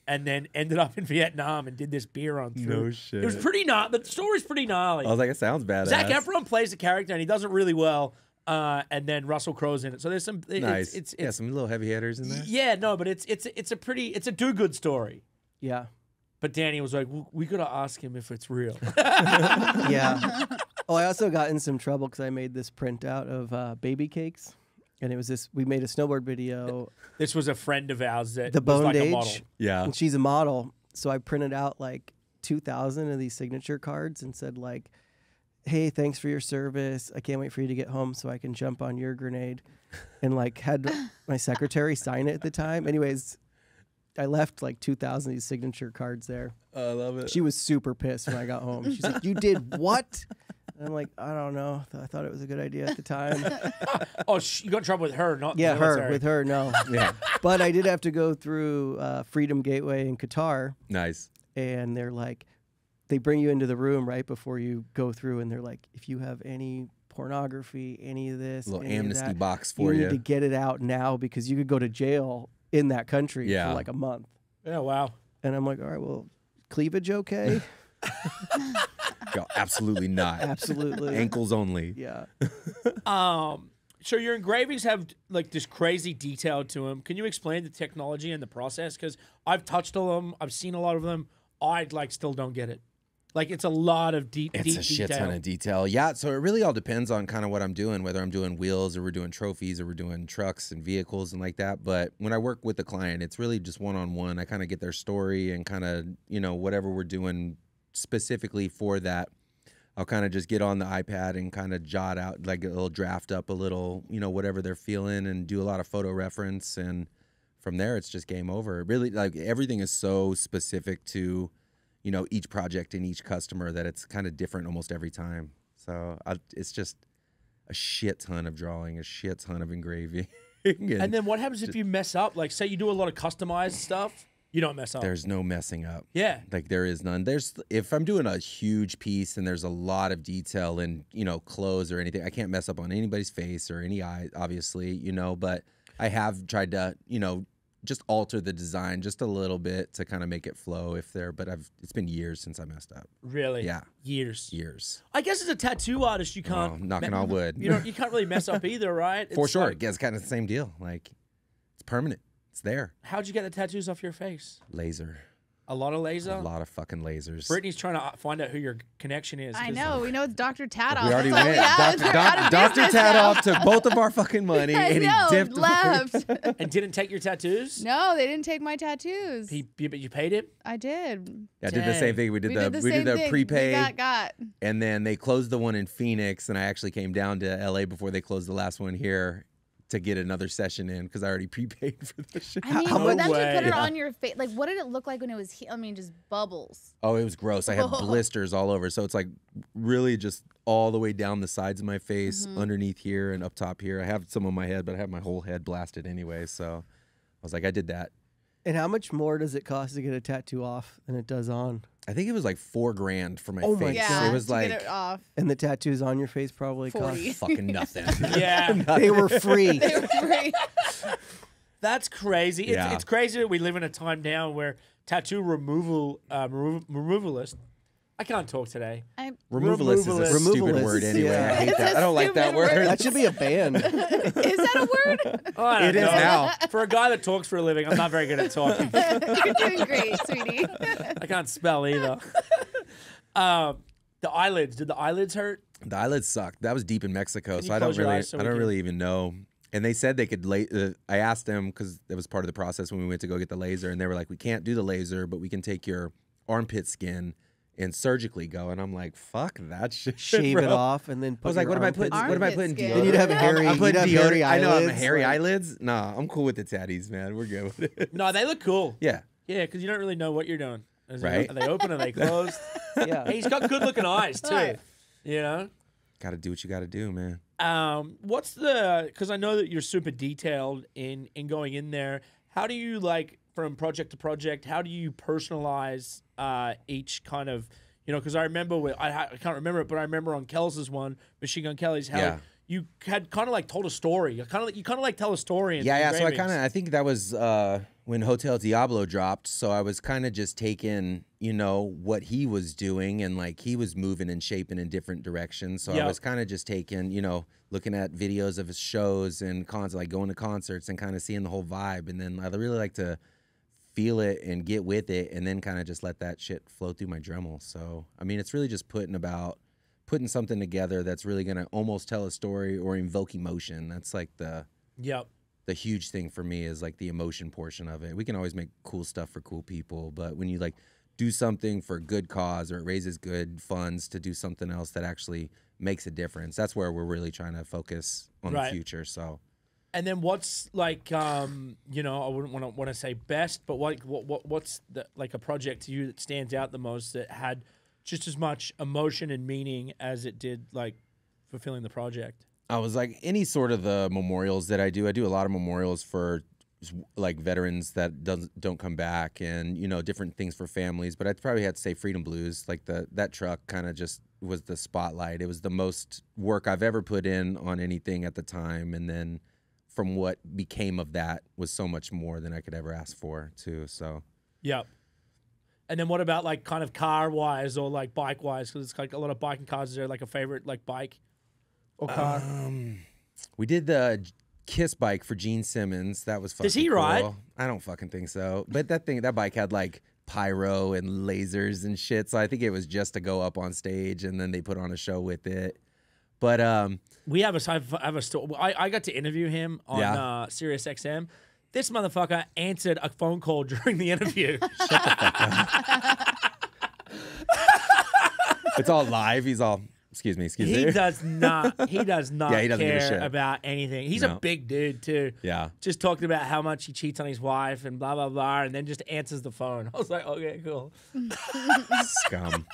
and then ended up in Vietnam and did this beer run through. No shit. It was pretty gnarly. The story's pretty gnarly. I was like, it sounds badass. Zac Efron plays the character, and he does it really well. And then Russell Crowe's in it, so there's some nice. It's some little heavy hitters in there. Yeah, no, but it's a do good story. Yeah, but Danny was like, we gotta ask him if it's real. Yeah. Oh, I also got in some trouble because I made this printout of baby cakes, and it was this. We made a snowboard video. This was a friend of ours that the Boned was like a model. Yeah, and she's a model, so I printed out like 2,000 of these signature cards and said like, hey, thanks for your service. I can't wait for you to get home so I can jump on your grenade. And like had my secretary sign it at the time. Anyways, I left like 2,000 of these signature cards there. Oh, I love it. She was super pissed when I got home. She's like, you did what? And I'm like, I don't know. I thought it was a good idea at the time. Oh, you got in trouble with her, not yeah, her. With her, no. Yeah. But I did have to go through Freedom Gateway in Qatar. Nice. And they're like, they bring you into the room right before you go through, and they're like, if you have any pornography, any of this, a little amnesty that, box for you. You need to get it out now because you could go to jail in that country for like a month. Yeah, wow. And I'm like, all right, well, cleavage okay? Yo, absolutely not. Absolutely. Ankles only. Yeah. So your engravings have like this crazy detail to them. Can you explain the technology and the process? Because I've touched all of them. I've seen a lot of them. I like still don't get it. Like it's a lot of detail. It's a shit ton of detail. Yeah, so it really all depends on kind of what I'm doing, whether I'm doing wheels or we're doing trophies or we're doing trucks and vehicles and like that. But when I work with the client, it's really just one-on-one. I kind of get their story and kind of, you know, whatever we're doing specifically for that. I'll kind of just get on the iPad and kind of jot out like a little draft up a little, you know, whatever they're feeling and do a lot of photo reference. And from there, it's just game over. Really, like everything is so specific to, you know, each project and each customer that it's kind of different almost every time. So it's just a shit ton of drawing, a shit ton of engraving. And then what happens if you mess up? Like say you do a lot of customized stuff. You don't mess up. There's no messing up. Yeah. Like there is none. There's, if I'm doing a huge piece and there's a lot of detail in, you know, clothes or anything, I can't mess up on anybody's face or any eye, obviously, you know, but I have tried to, you know, just alter the design just a little bit to kind of make it flow if there, but I've, it's been years since I messed up. Really? Yeah. Years. Years. I guess as a tattoo artist, you can't. Oh, knocking on wood. You know, you can't really mess up either, right? For sure. Like, yeah, it's kind of the same deal. Like it's permanent. It's there. How'd you get the tattoos off your face? Laser. A lot of laser? A lot of fucking lasers. Brittany's trying to find out who your connection is. I know. Like, we know it's Dr. Tadoff. We already went. Dr. Tadoff took both of our fucking money and he dipped. Left. And didn't take your tattoos? No, they didn't take my tattoos. But you paid it? I did. I did the same thing. We did the prepay. And then they closed the one in Phoenix, and I actually came down to L.A. before they closed the last one here to get another session in because I already prepaid for the shit. I mean, for them to put it on your face, like what did it look like when it was, I mean, just bubbles. Oh, it was gross. I had blisters all over. So it's like really just all the way down the sides of my face, underneath here and up top here. I have some on my head, but I have my whole head blasted anyway. So I was like, I did that. And how much more does it cost to get a tattoo off than it does on? I think it was like $4 grand for my face. Yeah, it was like, get it off. And the tattoos on your face probably cost fucking nothing. Yeah, they were free. They were free. That's crazy. Yeah. It's crazy that we live in a time now where tattoo removal removalists. I can't talk today. Removalist is a stupid word anyway. Yeah. I hate that. I don't like that word. That should be a ban. Is that a word? Oh, it is now. For a guy that talks for a living, I'm not very good at talking. You're doing great, sweetie. I can't spell either. The eyelids. Did the eyelids hurt? The eyelids sucked. That was deep in Mexico, so I don't really, I don't really even know. And they said they could. I asked them because that was part of the process when we went to go get the laser, and they were like, "We can't do the laser, but we can take your armpit skin." And surgically go, and I'm like, fuck that shit. Shave it off, and then put. I was like, what am I putting? What am I putting? Then you'd have hairy. I'm putting deodorant. I know I'm hairy eyelids. Nah, I'm cool with the tatties, man. We're good with it. No, they look cool. Yeah, yeah, because you don't really know what you're doing. Right? Are they open? Are they closed? Yeah. Hey, he's got good looking eyes too. Right. You know. Got to do what you got to do, man. What's the? Because I know that you're super detailed in going in there. How do you like? From project to project, how do you personalize each kind of, you know, because I remember, I can't remember it, but I remember on Kels's one, Machine Gun Kelly's, how you had kind of like told a story. You kind of like tell a story. In yeah. So I think that was when Hotel Diablo dropped. So I was kind of just taking, you know, what he was doing and like he was moving and shaping in different directions. So I was kind of just taking, you know, looking at videos of his shows and concerts, like going to concerts and kind of seeing the whole vibe. And then I really like to feel it and get with it and then kind of just let that shit flow through my Dremel. So, I mean, it's really just putting something together that's really going to almost tell a story or invoke emotion. That's like the huge thing for me is like the emotion portion of it. We can always make cool stuff for cool people, but when you like do something for a good cause or it raises good funds to do something else that actually makes a difference, that's where we're really trying to focus on the future. So. And then what's like, you know, I wouldn't want to say best, but what's the, like a project to you that stands out the most that had just as much emotion and meaning as it did like fulfilling the project? I was like any sort of the memorials that I do. I do a lot of memorials for like veterans that don't come back and, you know, different things for families. But I'd probably have to say Freedom Blues, like that truck kind of just was the spotlight. It was the most work I've ever put in on anything at the time. And then from what became of that was so much more than I could ever ask for too. So, yeah. And then what about like kind of car wise or like bike wise? Cause it's like a lot of biking cars. Is there like a favorite like bike or car? We did the Kiss bike for Gene Simmons. That was fucking Does he cool. ride? I don't fucking think so. But that thing, that bike had like pyro and lasers and shit. So I think it was just to go up on stage, and then they put on a show with it. But we have a, I have a story. I got to interview him on Sirius XM. This motherfucker answered a phone call during the interview. Shut the fuck up. It's all live. He's all, excuse me, excuse me. He does not yeah, he doesn't care give a shit about anything. He's a big dude, too. Yeah. Just talking about how much he cheats on his wife and blah, blah, blah, and then just answers the phone. I was like, okay, cool. Scum.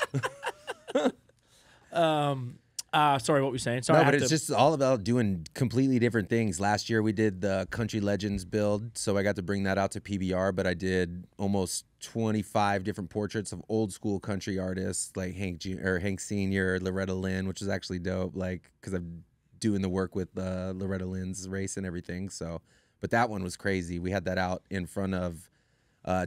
Sorry, what were you saying? Sorry, no, but it's just all about doing completely different things. Last year we did the Country Legends build, so I got to bring that out to PBR, but I did almost 25 different portraits of old school country artists like Hank Sr., Loretta Lynn, which is actually dope, like, because I'm doing the work with Loretta Lynn's race and everything. So, but that one was crazy. We had that out in front of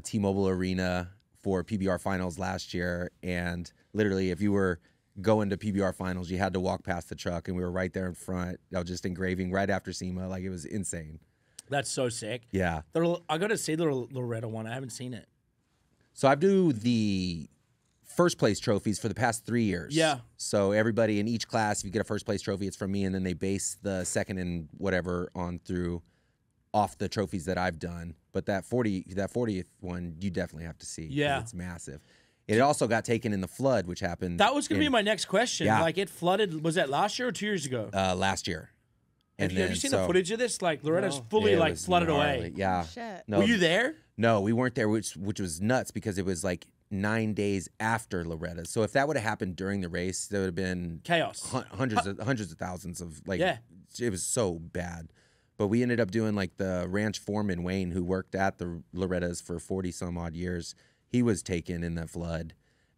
T-Mobile Arena for PBR Finals last year, and literally if you were going to PBR Finals, you had to walk past the truck, and we were right there in front. I was just engraving right after SEMA. Like, it was insane. That's so sick. Yeah. I got to see the Loretta one. I haven't seen it. So I do the first place trophies for the past 3 years. Yeah. So everybody in each class, if you get a first place trophy, it's from me, and then they base the second and whatever on through off the trophies that I've done. But that 40th one, you definitely have to see. Yeah. It's massive. It also got taken in the flood, which happened. That was going to be my next question. Yeah. Like, it flooded. Was that last year or 2 years ago? Last year. And have you seen the footage of this? Like, Loretta's fully, like, flooded away. Yeah. Shit. No. Were you there? No, we weren't there, which was nuts because it was, like, 9 days after Loretta. So if that would have happened during the race, there would have been chaos. Hundreds of thousands of, like, yeah. It was so bad. But we ended up doing, like, the ranch foreman, Wayne, who worked at the Loretta's for 40-some-odd years. He was taken in the flood,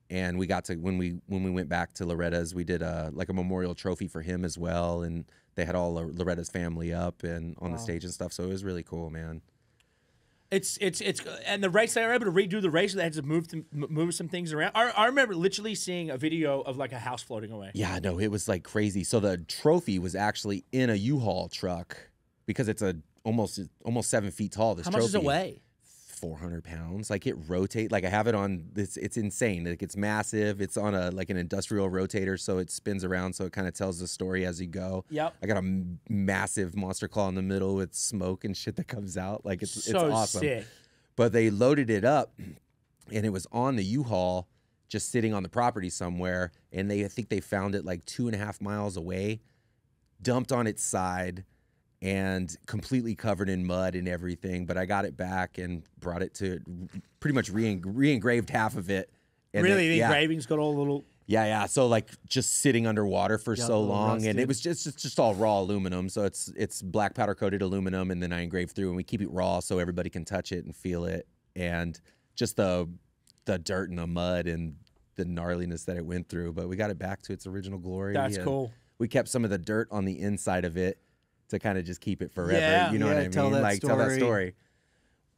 and we got to when we went back to Loretta's, we did like a memorial trophy for him as well, and they had all Loretta's family up and on the stage and stuff. So it was really cool, man. It's and the race, they were able to redo the race. They had to move some things around. I remember literally seeing a video of like a house floating away. Yeah, no, it was like crazy. So the trophy was actually in a U-Haul truck because it's a almost 7 feet tall. This trophy. How much does it weigh? 400 pounds. Like, it rotates. Like, I have it on this. It's insane. Like, it's massive. It's on a like an industrial rotator, so it spins around, so it kind of tells the story as you go. Yep. I got a massive monster claw in the middle with smoke and shit that comes out. Like, it's awesome. Sick. But they loaded it up, and it was on the U-Haul, just sitting on the property somewhere. And I think they found it like 2.5 miles away, dumped on its side, and completely covered in mud and everything. But I got it back and brought it to pretty much re-engraved half of it. And really? The engraving's got all little... Yeah, yeah. So, like, just sitting underwater for so long. Rusted. And it was just all raw aluminum. So it's black powder-coated aluminum, and then I engraved through, and we keep it raw so everybody can touch it and feel it. And just the dirt and the mud and the gnarliness that it went through. But we got it back to its original glory. That's cool. We kept some of the dirt on the inside of it to kind of just keep it forever, you know what I mean? Tell that story.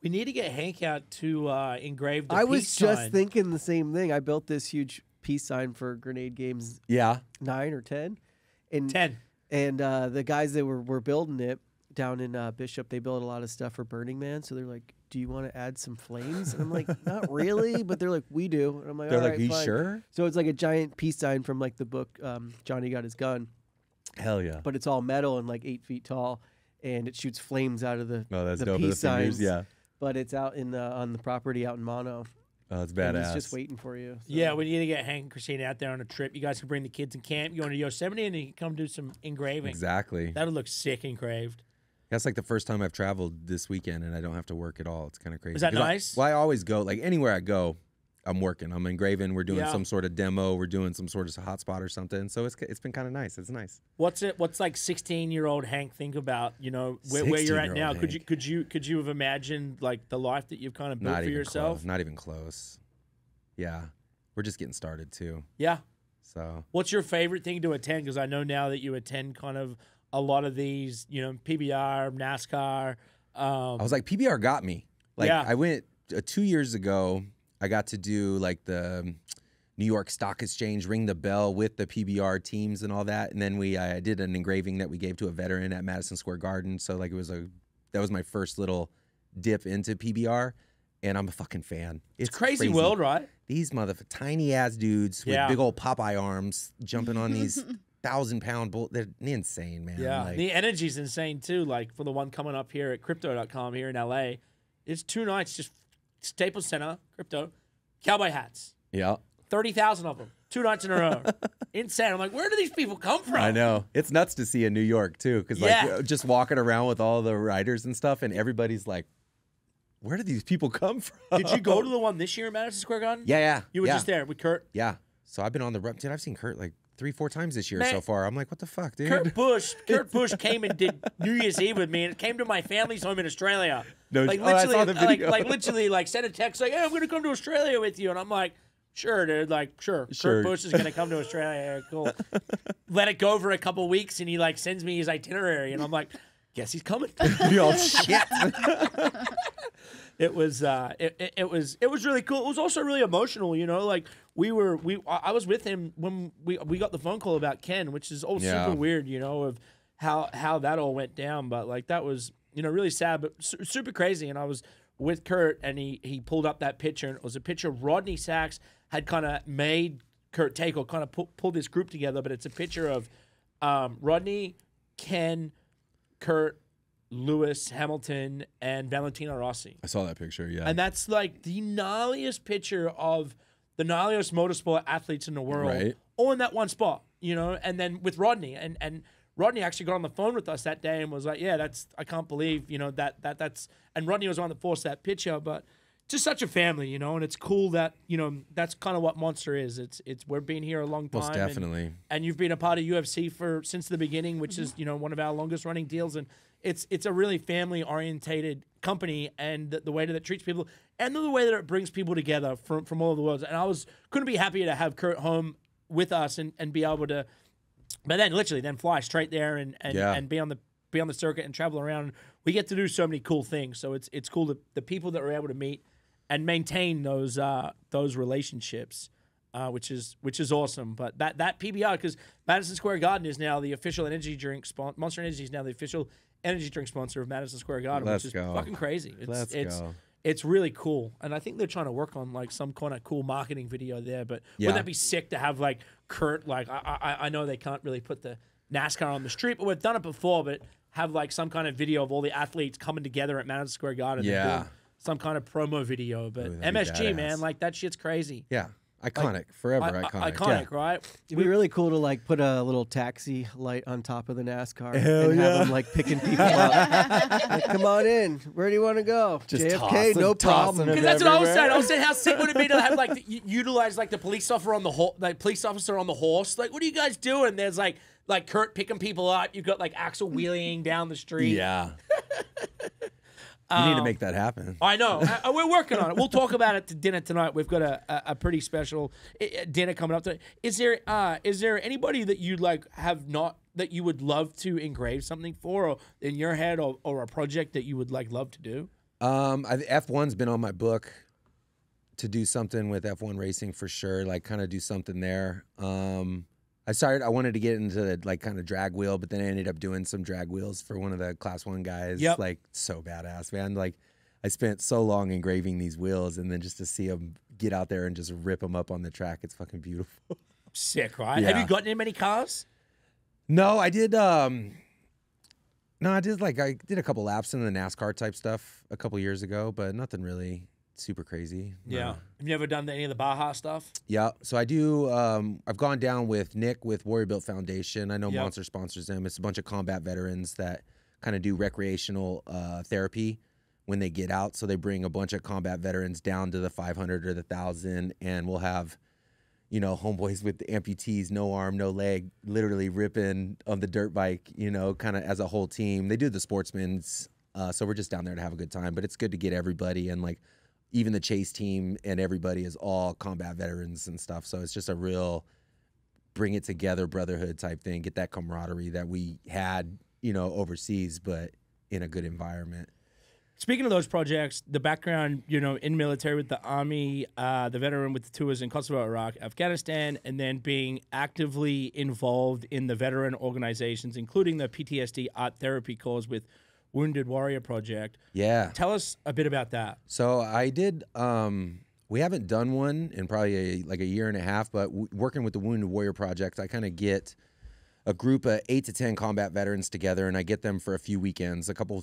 We need to get Hank out to engrave the peace sign. I was just thinking the same thing. I built this huge peace sign for Grenade Games 9 or 10. And, 10. And the guys that were building it down in Bishop, they built a lot of stuff for Burning Man, so they're like, do you want to add some flames? And I'm like, not really, but they're like, we do. And I'm like, all right, are you fine. Sure? So it's like a giant peace sign from like the book Johnny Got His Gun. Hell yeah. But it's all metal and like 8 feet tall, and it shoots flames out of the peace signs. Yeah. But it's out in on the property out in Mono. Oh, it's badass. And it's just waiting for you. So. Yeah, we need to get Hank and Christina out there on a trip. You guys can bring the kids in camp, you go to Yosemite, and you can come do some engraving. Exactly. That'll look sick engraved. That's like the first time I've traveled this weekend, and I don't have to work at all. It's kind of crazy. Is that nice? Well, I always go, like anywhere I go, I'm working. I'm engraving. We're doing some sort of demo. We're doing some sort of hotspot or something. So it's been kind of nice. It's nice. What's like 16-year-old Hank think about, you know, where you're at now? Hank. Could you have imagined like the life that you've kind of built for yourself? Close. Not even close. Yeah. We're just getting started too. Yeah. So what's your favorite thing to attend? Because I know now that you attend kind of a lot of these, you know, PBR, NASCAR. I was like, PBR got me. Like I went 2 years ago. I got to do like the New York Stock Exchange, ring the bell with the PBR teams and all that. And then we did an engraving that we gave to a veteran at Madison Square Garden. So like it was a, that was my first little dip into PBR. And I'm a fucking fan. It's crazy world, right? These motherfucking tiny ass dudes with big old Popeye arms jumping on these 1,000-pound bull. They're insane, man. Yeah, like, the energy's insane too. Like for the one coming up here at Crypto.com here in LA, it's 2 nights just Staples Center, Crypto, cowboy hats. Yeah. 30,000 of them, 2 nights in a row. Insane. I'm like, where do these people come from? I know. It's nuts to see in New York too, because like just walking around with all the riders and stuff, and everybody's like, where did these people come from? Did you go to the one this year in Madison Square Garden? Yeah, yeah. You were just there with Kurt? Yeah. So I've been on the rep. Dude, I've seen Kurt like 3, 4 times this year so far. I'm like, what the fuck, dude? Kurt Busch came and did New Year's Eve with me, and it came to my family's home in Australia. No, like literally, like sent a text like, hey, I'm gonna come to Australia with you. And I'm like, sure, dude, like sure. Kurt Busch is gonna come to Australia. Cool. Let it go for a couple weeks, and he like sends me his itinerary, and I'm like, guess he's coming. Shit. It was it was really cool. It was also really emotional, you know, like I was with him when we got the phone call about Ken, which is all super weird, you know, of how that all went down, but like that was, you know, really sad but super crazy. And I was with Kurt, and he pulled up that picture, and it was a picture Rodney Sachs had kind of made Kurt take, or kind of pull this group together, but it's a picture of Rodney, Ken, Kurt, Lewis Hamilton, and Valentino Rossi. I saw that picture, yeah. And that's like the gnarliest picture of the gnarliest motorsport athletes in the world, all in that one spot, you know. And then with Rodney, and Rodney actually got on the phone with us that day and was like, "Yeah, that's, I can't believe, you know, that's." And Rodney was on the force that picture, but just such a family, you know. And it's cool that, you know, that's kind of what Monster is. It's we're been here a long time, most definitely, and you've been a part of UFC since the beginning, which is, you know, one of our longest running deals. And It's a really family-orientated company, and the way that it treats people and the way that it brings people together from all over the world. And I couldn't be happier to have Kurt home with us and be able to, but then literally then fly straight there and be on the circuit and travel around. We get to do so many cool things. So it's cool that the people that we're able to meet and maintain those relationships. Which is awesome. But that PBR, because Madison Square Garden is now the official energy drink sponsor. Monster Energy is now the official energy drink sponsor of Madison Square Garden, which is fucking crazy. It's really cool. And I think they're trying to work on like some kind of cool marketing video there. But wouldn't that be sick to have like Kurt, like I know they can't really put the NASCAR on the street, but we've done it before, but have like some kind of video of all the athletes coming together at Madison Square Garden. Yeah. And some kind of promo video. But ooh, MSG, man, like that shit's crazy. Yeah. Iconic, like, forever iconic. Iconic, right? It'd be really cool to like put a little taxi light on top of the NASCAR and have them like picking people up. Like, come on in. Where do you want to go? Just JFK, no problem. Because that's what I was saying. I was saying, how sick would it be to have like utilize like the police officer on the horse? Like, what are you guys doing? There's like Kurt picking people up. You've got like Axel wheeling down the street. Yeah. You need to make that happen. I know. We're working on it. We'll talk about it to dinner tonight. We've got a pretty special dinner coming up tonight. Is there anybody that you like have not, that you would love to engrave something for, or in your head, or a project that you would like love to do? F1's been on my book to do something with F1 racing for sure. Like kind of do something there. I wanted to get into the, like, kind of drag wheel, but then I ended up doing some drag wheels for one of the Class 1 guys. Yep. Like, so badass, man. Like, I spent so long engraving these wheels, and then just to see them get out there and just rip them up on the track, it's fucking beautiful. Sick, right? Yeah. Have you gotten in many cars? No, I did. No, I did like a couple laps in the NASCAR type stuff a couple years ago, but nothing really super crazy. Yeah. Have you ever done any of the Baja stuff? Yeah. So I do, I've gone down with Nick with Warrior Built Foundation. I know Monster sponsors them. It's a bunch of combat veterans that kind of do recreational therapy when they get out. So they bring a bunch of combat veterans down to the 500 or the 1,000, and we'll have, you know, homeboys with the amputees, no arm, no leg, literally ripping on the dirt bike, you know, kind of as a whole team. They do the sportsmen's. So we're just down there to have a good time, but it's good to get everybody, and like, even the chase team and everybody is all combat veterans and stuff. So it's just a real bring it together brotherhood type thing. Get that camaraderie that we had, you know, overseas, but in a good environment. Speaking of those projects, the background, you know, in military with the Army, the veteran with the tours in Kosovo, Iraq, Afghanistan, and then being actively involved in the veteran organizations, including the PTSD art therapy cause with Wounded Warrior Project. Yeah. Tell us a bit about that. So I did, we haven't done one in probably like a year and a half, but working with the Wounded Warrior Project, I kind of get a group of 8 to 10 combat veterans together, and I get them for a few weekends, a couple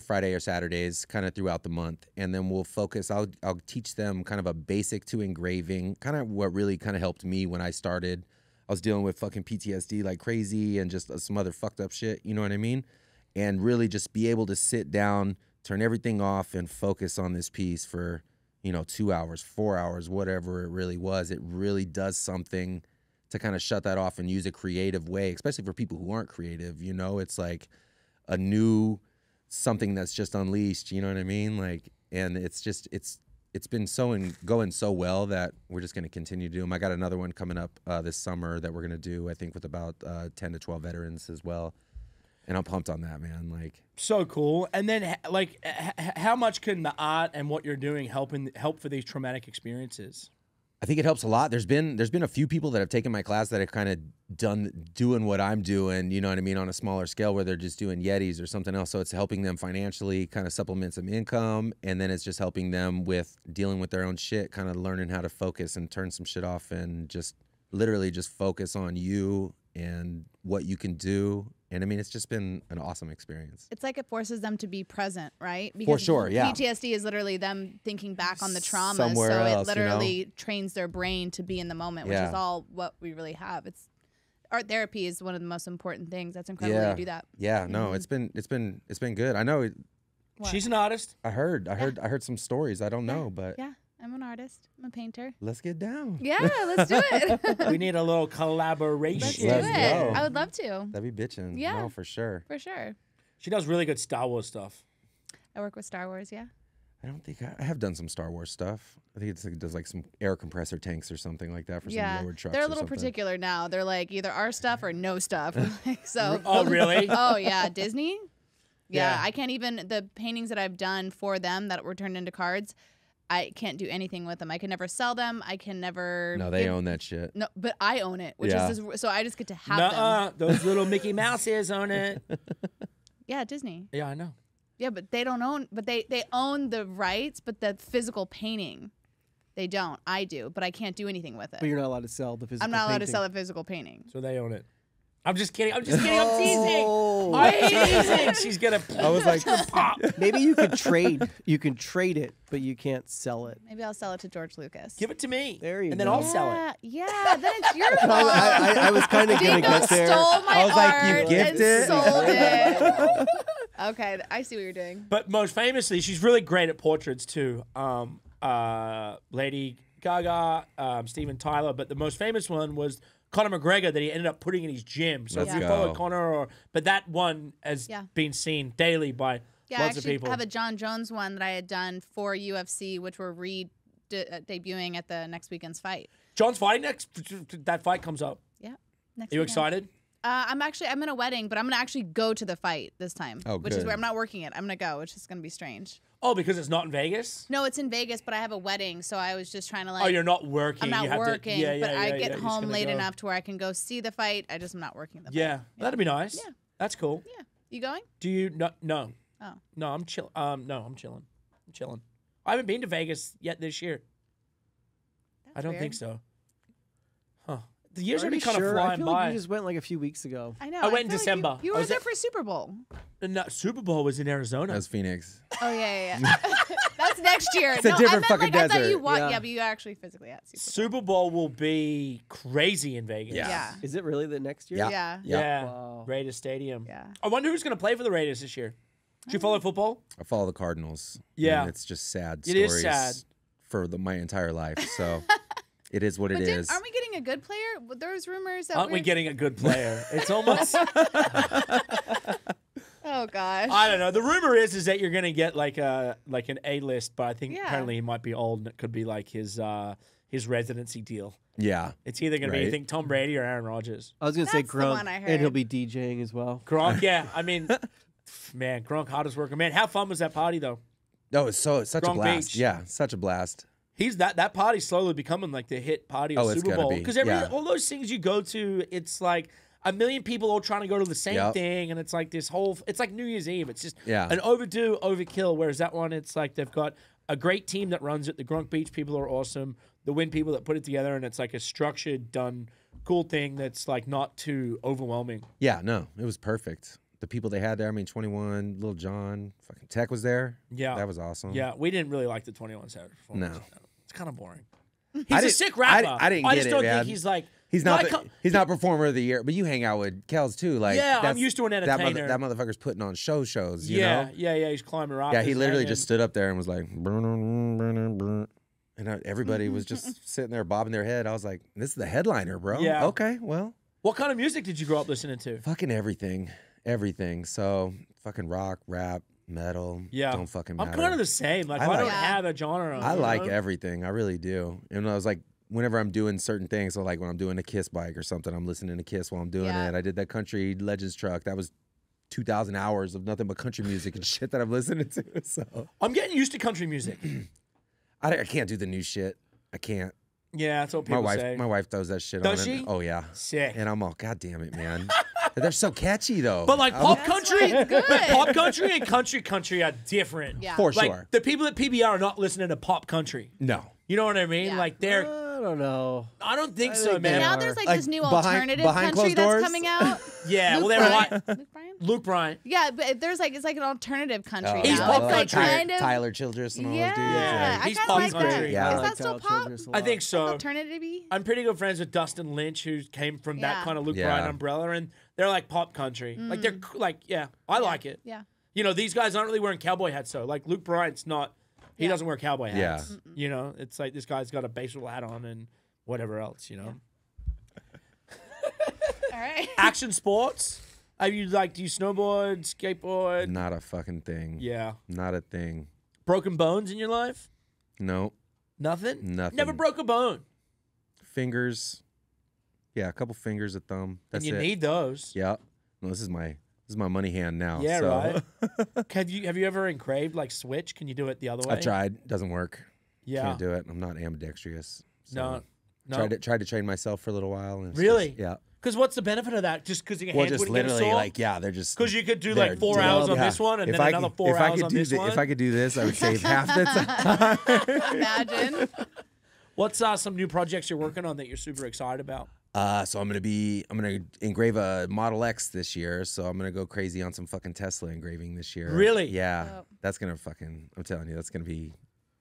Friday or Saturdays, kind of throughout the month, and then we'll focus. I'll teach them kind of a basic to engraving, kind of what really kind of helped me when I started. I was dealing with fucking PTSD like crazy and just some other fucked up shit, you know what I mean? And really just be able to sit down, turn everything off, and focus on this piece for, you know, 2 hours, 4 hours, whatever it really was. It really does something to kind of shut that off and use a creative way, especially for people who aren't creative, you know, it's like a new something that's just unleashed, you know what I mean? Like, and it's just, it's been so going so well that we're just going to continue to do them. I got another one coming up this summer that we're going to do, I think with about 10 to 12 veterans as well. And I'm pumped on that, man. Like, so cool. And then like, how much can the art and what you're doing help for these traumatic experiences? I think it helps a lot. There's been a few people that have taken my class that have kind of doing what I'm doing, you know what I mean, on a smaller scale where they're just doing Yetis or something else. So it's helping them financially, kind of supplement some income, and then it's just helping them with dealing with their own shit, kind of learning how to focus and turn some shit off and just literally just focus on you and what you can do. And I mean, it's just been an awesome experience. It's like it forces them to be present, right? Because for sure, yeah. PTSD is literally them thinking back on the trauma. Somewhere else, it literally, you know, trains their brain to be in the moment, which is all what we really have. It's art therapy is one of the most important things. That's incredible you do that. Yeah, no, it's been good. I know. She's an artist. I heard some stories. I don't know, but yeah. I'm an artist. I'm a painter. Let's get down. Yeah, let's do it. We need a little collaboration. Let's do it. I would love to. That'd be bitching. Yeah. No, for sure. For sure. She does really good Star Wars stuff. I work with Star Wars, yeah. I don't think I have done some Star Wars stuff. I think it does like some air compressor tanks or something like that for some lower trucks. They're a little particular now. They're like either our stuff or no stuff. So. Oh, really? Oh, yeah. Disney? Yeah. I can't even, the paintings that I've done for them that were turned into cards, I can't do anything with them. I can never sell them. I can never. No, they own that shit. No, but I own it, which is just, so I just get to have them. Those little Mickey Mouses own it. Yeah, Disney. Yeah, I know. Yeah, but they don't own. But they own the rights, but the physical painting, they don't. I do, but I can't do anything with it. But you're not allowed to sell the physical. I'm not allowed to sell the physical painting. So they own it. I'm just kidding. I'm just kidding. I'm teasing. Oh. I'm teasing. She's gonna. I was like, pop. Maybe you could trade. You can trade it, but you can't sell it. Maybe I'll sell it to George Lucas. Give it to me. There you go. And then I'll sell it. Yeah, then it's your fault. I was kind of gonna get there. Stole my art, you gift it. Sold it. Okay, I see what you're doing. But most famously, she's really great at portraits too. Lady Gaga, Steven Tyler, but the most famous one was Conor McGregor that he ended up putting in his gym. So if you follow Conor, but that one has been seen daily by lots of people. I have a John Jones one that I had done for UFC, which we're debuting at the next weekend's fight. John's fighting next. That fight comes up. Yeah. Next. Are you excited? I'm in a wedding, but I'm gonna actually go to the fight this time. Oh, which is where I'm not working it. I'm gonna go, which is gonna be strange. Oh, because it's not in Vegas? No, it's in Vegas, but I have a wedding, so I was just trying to like. Oh, you're not working. I'm not working, but I get home late enough to where I can go see the fight. I just am not working the fight. Yeah, that'd be nice. Yeah, that's cool. Yeah, you going? Do you no? Oh, no, I'm chill. No, I'm chilling. I'm chilling. I haven't been to Vegas yet this year. That's I don't weird. Think so. Huh. The years are already kind of flying by. You just went like a few weeks ago. I know. I went in December. Like you were there for Super Bowl. No, Super Bowl was in Arizona. That was Phoenix. Oh, yeah. That's next year. It's a different fucking desert. I thought you but you actually physically at Super Bowl. Super Bowl will be crazy in Vegas. Yeah. Is it really the next year? Yeah. Wow. Raiders Stadium. Yeah. I wonder who's going to play for the Raiders this year. Do you follow football? I follow the Cardinals. Yeah. I mean, it's just sad stories. It is sad. For my entire life, so. It is what it is. Aren't we getting a good player? There's rumors that aren't we getting a good player? It's almost. Oh gosh. I don't know. The rumor is that you're gonna get like an A-list, but I think apparently he might be old, and it could be like his residency deal. Yeah. It's either gonna be you think Tom Brady or Aaron Rodgers. I was gonna say Gronk, and he'll be DJing as well. Gronk, yeah. I mean, man, Gronk, hardest worker. Man, how fun was that party though? No, it's so such Gronk a blast. Beach. Yeah, such a blast. He's that party's slowly becoming like the hit party of Super Bowl. Because all those things you go to, it's like a million people all trying to go to the same thing, and it's like this whole, it's like New Year's Eve. It's just an overkill, whereas that one, it's like they've got a great team that runs it. The Gronk Beach people are awesome. The Wynn people that put it together, and it's like a structured, done, cool thing that's like not too overwhelming. Yeah, no, it was perfect. The people they had there, I mean, 21, Lil Jon, fucking Tech was there. Yeah. That was awesome. Yeah, we didn't really like the 21 Savage performance. No. It's kind of boring. He's a sick rapper. I didn't get it, man. I just don't think he's like... He's not performer of the year, but you hang out with Kells too. Like, yeah, I'm used to an entertainer. That motherfucker's putting on shows. You know? Yeah. He's climbing rocks. Yeah, he literally just stood up there and was like, and everybody was just sitting there bobbing their head. I was like, this is the headliner, bro. Yeah. Okay, well. What kind of music did you grow up listening to? Fucking everything. Everything. So fucking rock, rap, metal. Yeah. Don't fucking matter. I'm kind of the same. Like, I don't have a genre. I like everything. I really do. And I was like, whenever I'm doing certain things, so like when I'm doing a Kiss bike or something, I'm listening to Kiss while I'm doing it. I did that Country Legends truck. That was 2,000 hours of nothing but country music and shit that I'm listening to. So I'm getting used to country music. I can't do the new shit. I can't. Yeah, that's what people say. My wife throws that shit on. Does she? Oh, yeah. Sick. And I'm all, God damn it, man. They're so catchy, though. But, like, pop country and country are different. Yeah. For sure. The people at PBR are not listening to pop country. No. You know what I mean? Yeah. Like, they're... I don't know. I don't think so, man. Now there's, like, this new alternative country that's coming out. Yeah. Well, they're Luke Bryan. Yeah, but there's, like, it's, like, an alternative country. He's pop country. Tyler Childress and all those dudes. Yeah. He's pop country. Is that still pop? I think so. Alternative-y? I'm pretty good friends with Dustin Lynch, who came from that kind of Luke Bryan umbrella, and... they're like pop country. Mm. Like, they're like, I like it. Yeah. You know, these guys aren't really wearing cowboy hats, though. Like, Luke Bryan's not, he doesn't wear cowboy hats. Yeah. You know, it's like this guy's got a baseball hat on and whatever else, you know? All right. Action sports? Are you like, do you snowboard, skateboard? Not a fucking thing. Yeah. Not a thing. Broken bones in your life? No. Nothing? Nothing. Never broke a bone. Fingers. Yeah, a couple fingers, a thumb. That's it. And you need those. Yeah. No, this is my money hand now. Yeah, so. Right. Have you ever engraved like switch? Can you do it the other way? I tried. Doesn't work. Yeah. Can't do it. I'm not ambidextrous. So no. Tried to train myself for a little while. And really? Just, yeah. Because what's the benefit of that? Just because your hand wouldn't get sore? Well, just literally, like, yeah, they're just... Because you could do, like, 4 hours on this one and then another 4 hours on this one. If I could do this, I would save half the time. Imagine. What's some new projects you're working on that you're super excited about? So I'm gonna engrave a Model X this year. So I'm gonna go crazy on some fucking Tesla engraving this year. Really? Yeah. Oh. That's gonna fucking. I'm telling you, that's gonna be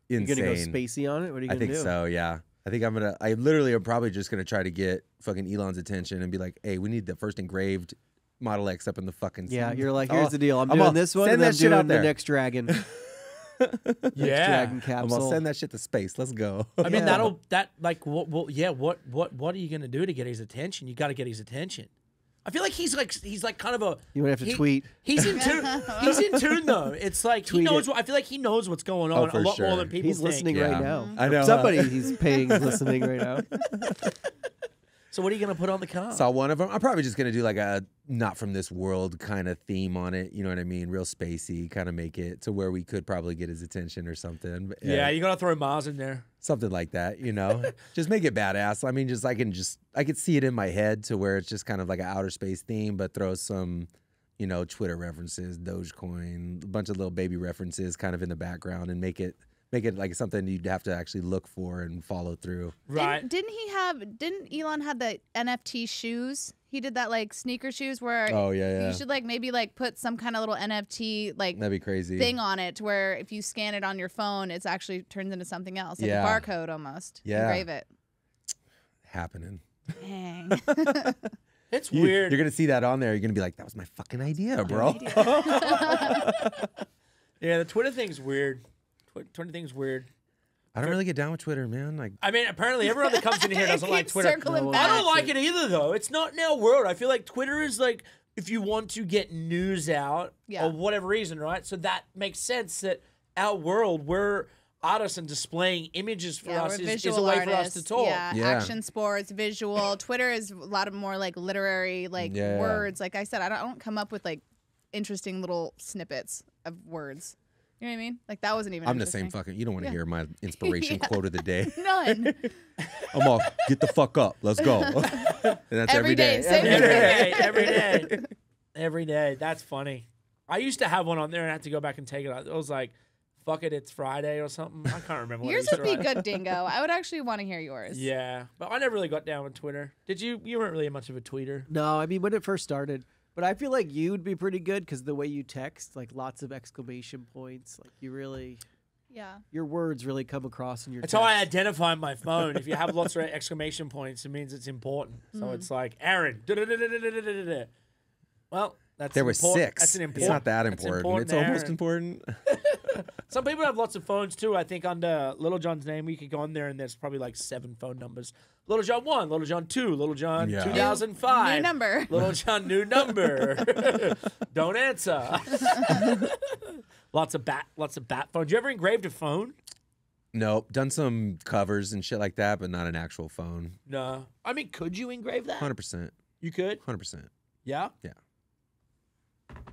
insane. You gonna go spacey on it? What are you gonna do? I think so. Yeah. I think I'm gonna. I literally am probably just gonna try to get fucking Elon's attention and be like, hey, we need the first engraved Model X up in the fucking. Yeah. You're like, here's the deal. I'm doing this one. And I'm doing the next Dragon. Dragon capsule. I'm gonna send that shit to space. Let's go. I mean, what are you gonna do to get his attention? You gotta get his attention. I feel like he's like kind of a. You would have to tweet. He's in tune. He's in tune though. It's like tweet he knows. I feel like he knows what's going on a lot more than people. He's listening right now. I know somebody he's paying is listening right now. So what are you gonna put on the car? Saw one of them. I'm probably just gonna do like a not from this world kind of theme on it. You know what I mean? Real spacey, kind of make it to where we could probably get his attention or something. But, yeah, you gotta throw Mars in there. Something like that, you know. Just make it badass. I mean, just I could see it in my head to where it's just kind of like an outer space theme, but throw some, you know, Twitter references, Dogecoin, a bunch of little baby references, kind of in the background, and make it like something you'd have to actually look for and follow through. Right. Didn't Elon have the NFT shoes? He did that like sneaker shoes where you should like maybe like put some kind of little NFT like that'd be crazy thing on it to where if you scan it on your phone, it's actually turns into something else. Like a barcode almost. Yeah. Engrave it. Happening. Dang. It's weird. You're gonna see that on there. You're gonna be like, that was my fucking idea, bro. Yeah, the Twitter thing's weird. Twitter thing's weird. I don't really get down with Twitter, man. Like, I mean, apparently everyone that comes in here doesn't like Twitter. I don't like it either, though. It's not in our world. I feel like Twitter is like if you want to get news out or whatever reason, right? So that makes sense that our world, we're artists and displaying images for us is a way for us to talk. Yeah, yeah. Action sports, visual. Twitter is a lot of more like literary, like words. Like I said, I don't come up with like interesting little snippets of words. You know what I mean? Like, that wasn't even interesting. I'm the same fucking... You don't want to hear my inspiration quote of the day. None. I'm all, get the fuck up. Let's go. And that's every day. Every day. That's funny. I used to have one on there and I had to go back and take it out. It was like, fuck it, it's Friday or something. I can't remember what it was. Yours would be good, Dingo. I would actually want to hear yours. Yeah. But I never really got down with Twitter. Did you? You weren't really much of a tweeter. No, I mean, when it first started... But I feel like you'd be pretty good because the way you text, like lots of exclamation points, like you really, your words really come across in your text. That's how I identify my phone. If you have lots of exclamation points, it means it's important. So it's like, Aaron, well, that's there were six. That's an important. It's not that important. It's almost important. Some people have lots of phones too. I think under Little John's name, we could go on there and there's probably like 7 phone numbers. Little John 1, Little John 2, Little John 2005. New number. Little John, new number. Don't answer. lots of bat phones. You ever engraved a phone? Nope. Done some covers and shit like that, but not an actual phone. No. I mean, could you engrave that? 100%. You could? 100%. Yeah? Yeah.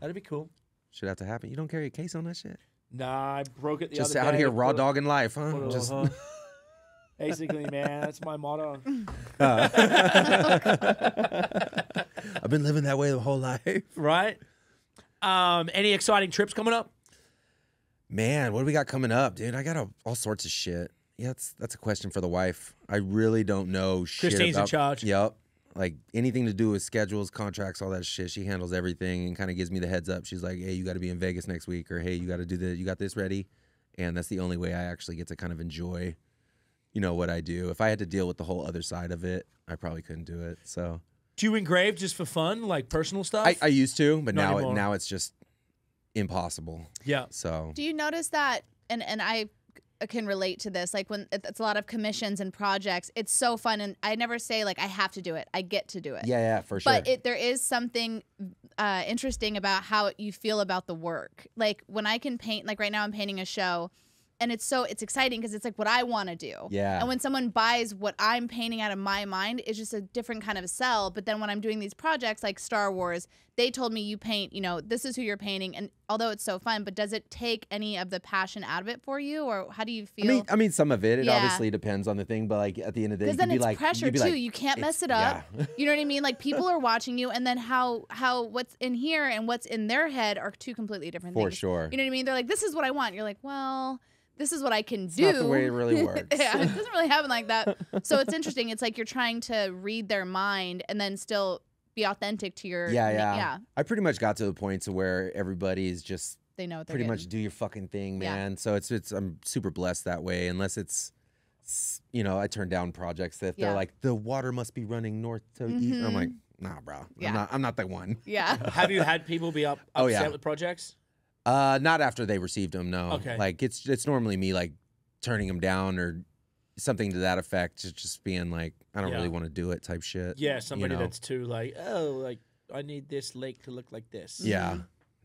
That'd be cool. Should have to happen. You don't carry a case on that shit? Nah, I broke it the other day. Just out here raw dogging life, huh? Basically, man, that's my motto. I've been living that way the whole life. Right? Any exciting trips coming up? Man, what do we got coming up, dude? I got all sorts of shit. Yeah, that's a question for the wife. I really don't know shit. Christine's in charge. Yep. Like, anything to do with schedules, contracts, all that shit. She handles everything and kind of gives me the heads up. She's like, hey, you got to be in Vegas next week, or hey, you got to do this, you got this ready. And that's the only way I actually get to kind of enjoy, you know, what I do. If I had to deal with the whole other side of it, I probably couldn't do it. So, do you engrave just for fun, like personal stuff? I used to, but now it's just impossible. Yeah. So, do you notice that? And I can relate to this. Like, when it's a lot of commissions and projects, it's so fun. And I never say, like, I have to do it. I get to do it. Yeah, yeah, for sure. But there is something interesting about how you feel about the work. Like, when I can paint, like right now I'm painting a show, and it's exciting because it's like what I want to do. Yeah. And when someone buys what I'm painting out of my mind, it's just a different kind of a sell. But then when I'm doing these projects like Star Wars, they told me you paint, you know, this is who you're painting. And although it's so fun, but does it take any of the passion out of it for you? Or how do you feel? I mean some of it. It obviously depends on the thing. But like at the end of the day, because then it's like, pressure too. Like, you can't mess it up. Yeah. You know what I mean? Like, people are watching you, and then how what's in here and what's in their head are two completely different things. For sure. You know what I mean? They're like, this is what I want. You're like, well... this is what I can do. It's not the way it really works. Yeah, it doesn't really happen like that. So it's interesting. It's like you're trying to read their mind and then still be authentic to your... Yeah. I pretty much got to the point to where everybody's just... they know what they're doing. Pretty much do your fucking thing, man. Yeah. So it's I'm super blessed that way, unless it's... you know, I turn down projects that they're like, the water must be running north to east. And I'm like, nah, bro. Yeah. I'm not the one. Yeah. Have you had people be upset with projects? Not after they received them, no. Okay. Like, it's normally me, like, turning them down or something to that effect, just being like, I don't really want to do it type shit. Yeah, somebody that's too, like, oh, like, I need this lake to look like this. Yeah.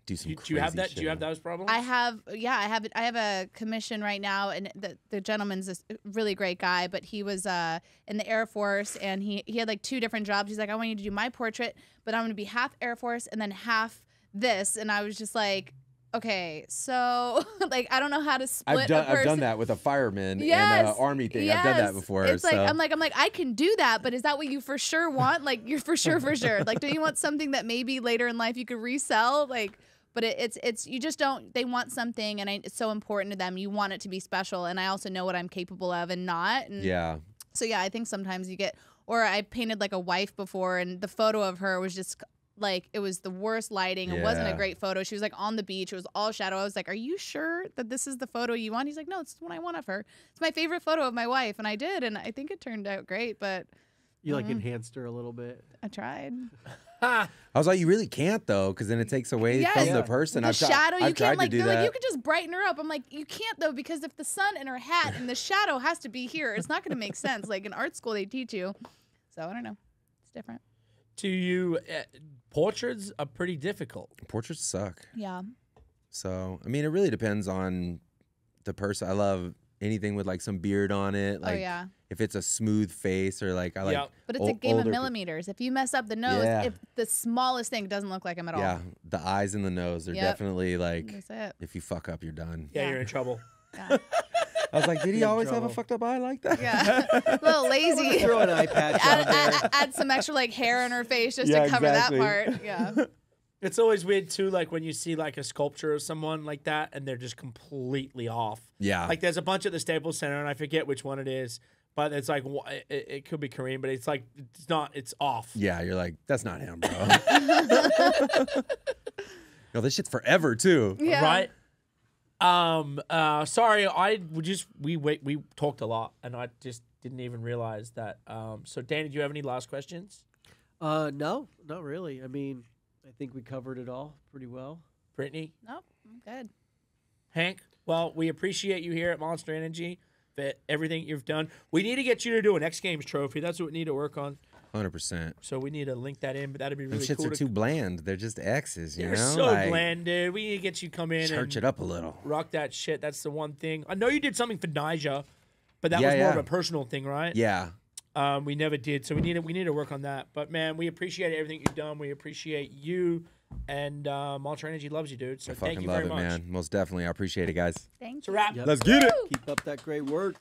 Do some crazy shit. Do you have that? Do you have those problems? I have, I have a commission right now, and the gentleman's a really great guy, but he was in the Air Force, and he had, like, 2 different jobs. He's like, I want you to do my portrait, but I'm going to be half Air Force and then half this, and I was just like... okay, so, like, I don't know how to split a person. I've done that with a fireman and an army thing. Yes. I've done that before. It's like, so. I'm like, I can do that, but is that what you for sure want? Like, you're for sure. Like, do you want something that maybe later in life you could resell? Like, but it's you just don't, they want something, and it's so important to them. You want it to be special, and I also know what I'm capable of and not. And yeah. So, yeah, I think sometimes you get, or I painted, like, a wife before, and the photo of her was just... like, it was the worst lighting. It wasn't a great photo. She was, like, on the beach. It was all shadow. I was like, are you sure that this is the photo you want? He's like, no, it's the one I want of her. It's my favorite photo of my wife. And I did, and I think it turned out great, but... you, like, enhanced her a little bit. I tried. I was like, you really can't, though, because then it takes away from the person. The shadow, you can't, like, they're like, you could just brighten her up. I'm like, you can't, though, because if the sun and her hat and the shadow has to be here, it's not going to make sense. Like, in art school, they teach you. So, I don't know. It's different. To you, portraits are pretty difficult. Portraits suck. Yeah. So, I mean, it really depends on the person. I love anything with, like, some beard on it. Like, if it's a smooth face or like I like. But it's a game of millimeters. If you mess up the nose, if the smallest thing doesn't look like him at all. Yeah, the eyes and the nose are definitely like. That's it. If you fuck up, you're done. Yeah, you're in trouble. Yeah. I was like, did he always have a fucked up eye like that? Yeah, a little lazy. Throw an eye patch on there. Add some extra like hair on her face just to cover that part. Yeah. It's always weird too, like when you see like a sculpture of someone like that and they're just completely off. Yeah. Like there's a bunch at the Staples Center and I forget which one it is, but it's like it could be Korean, but it's like it's not. It's off. Yeah, you're like that's not him, bro. No, this shit's forever too. Yeah. Right. Sorry, we talked a lot, and I just didn't even realize that. So, Danny, do you have any last questions? No, not really. I mean, I think we covered it all pretty well. Brittany? Nope, I'm good. Hank? Well, we appreciate you here at Monster Energy for everything you've done. We need to get you to do an X Games trophy. That's what we need to work on. 100%. So we need to link that in, but that'd be really cool. Those shits are too bland. They're just X's, you know? They're so like, bland, dude. We need to get you come in and church it up a little. Rock that shit. That's the one thing. I know you did something for Nyjah, but that was more of a personal thing, right? Yeah. We never did, so we need to work on that. But, man, we appreciate everything you've done. We appreciate you, and Monster Energy loves you, dude. So I fucking thank you very much. Man. Most definitely. I appreciate it, guys. Thank you. It's a wrap. Yep. Let's get it. Keep up that great work.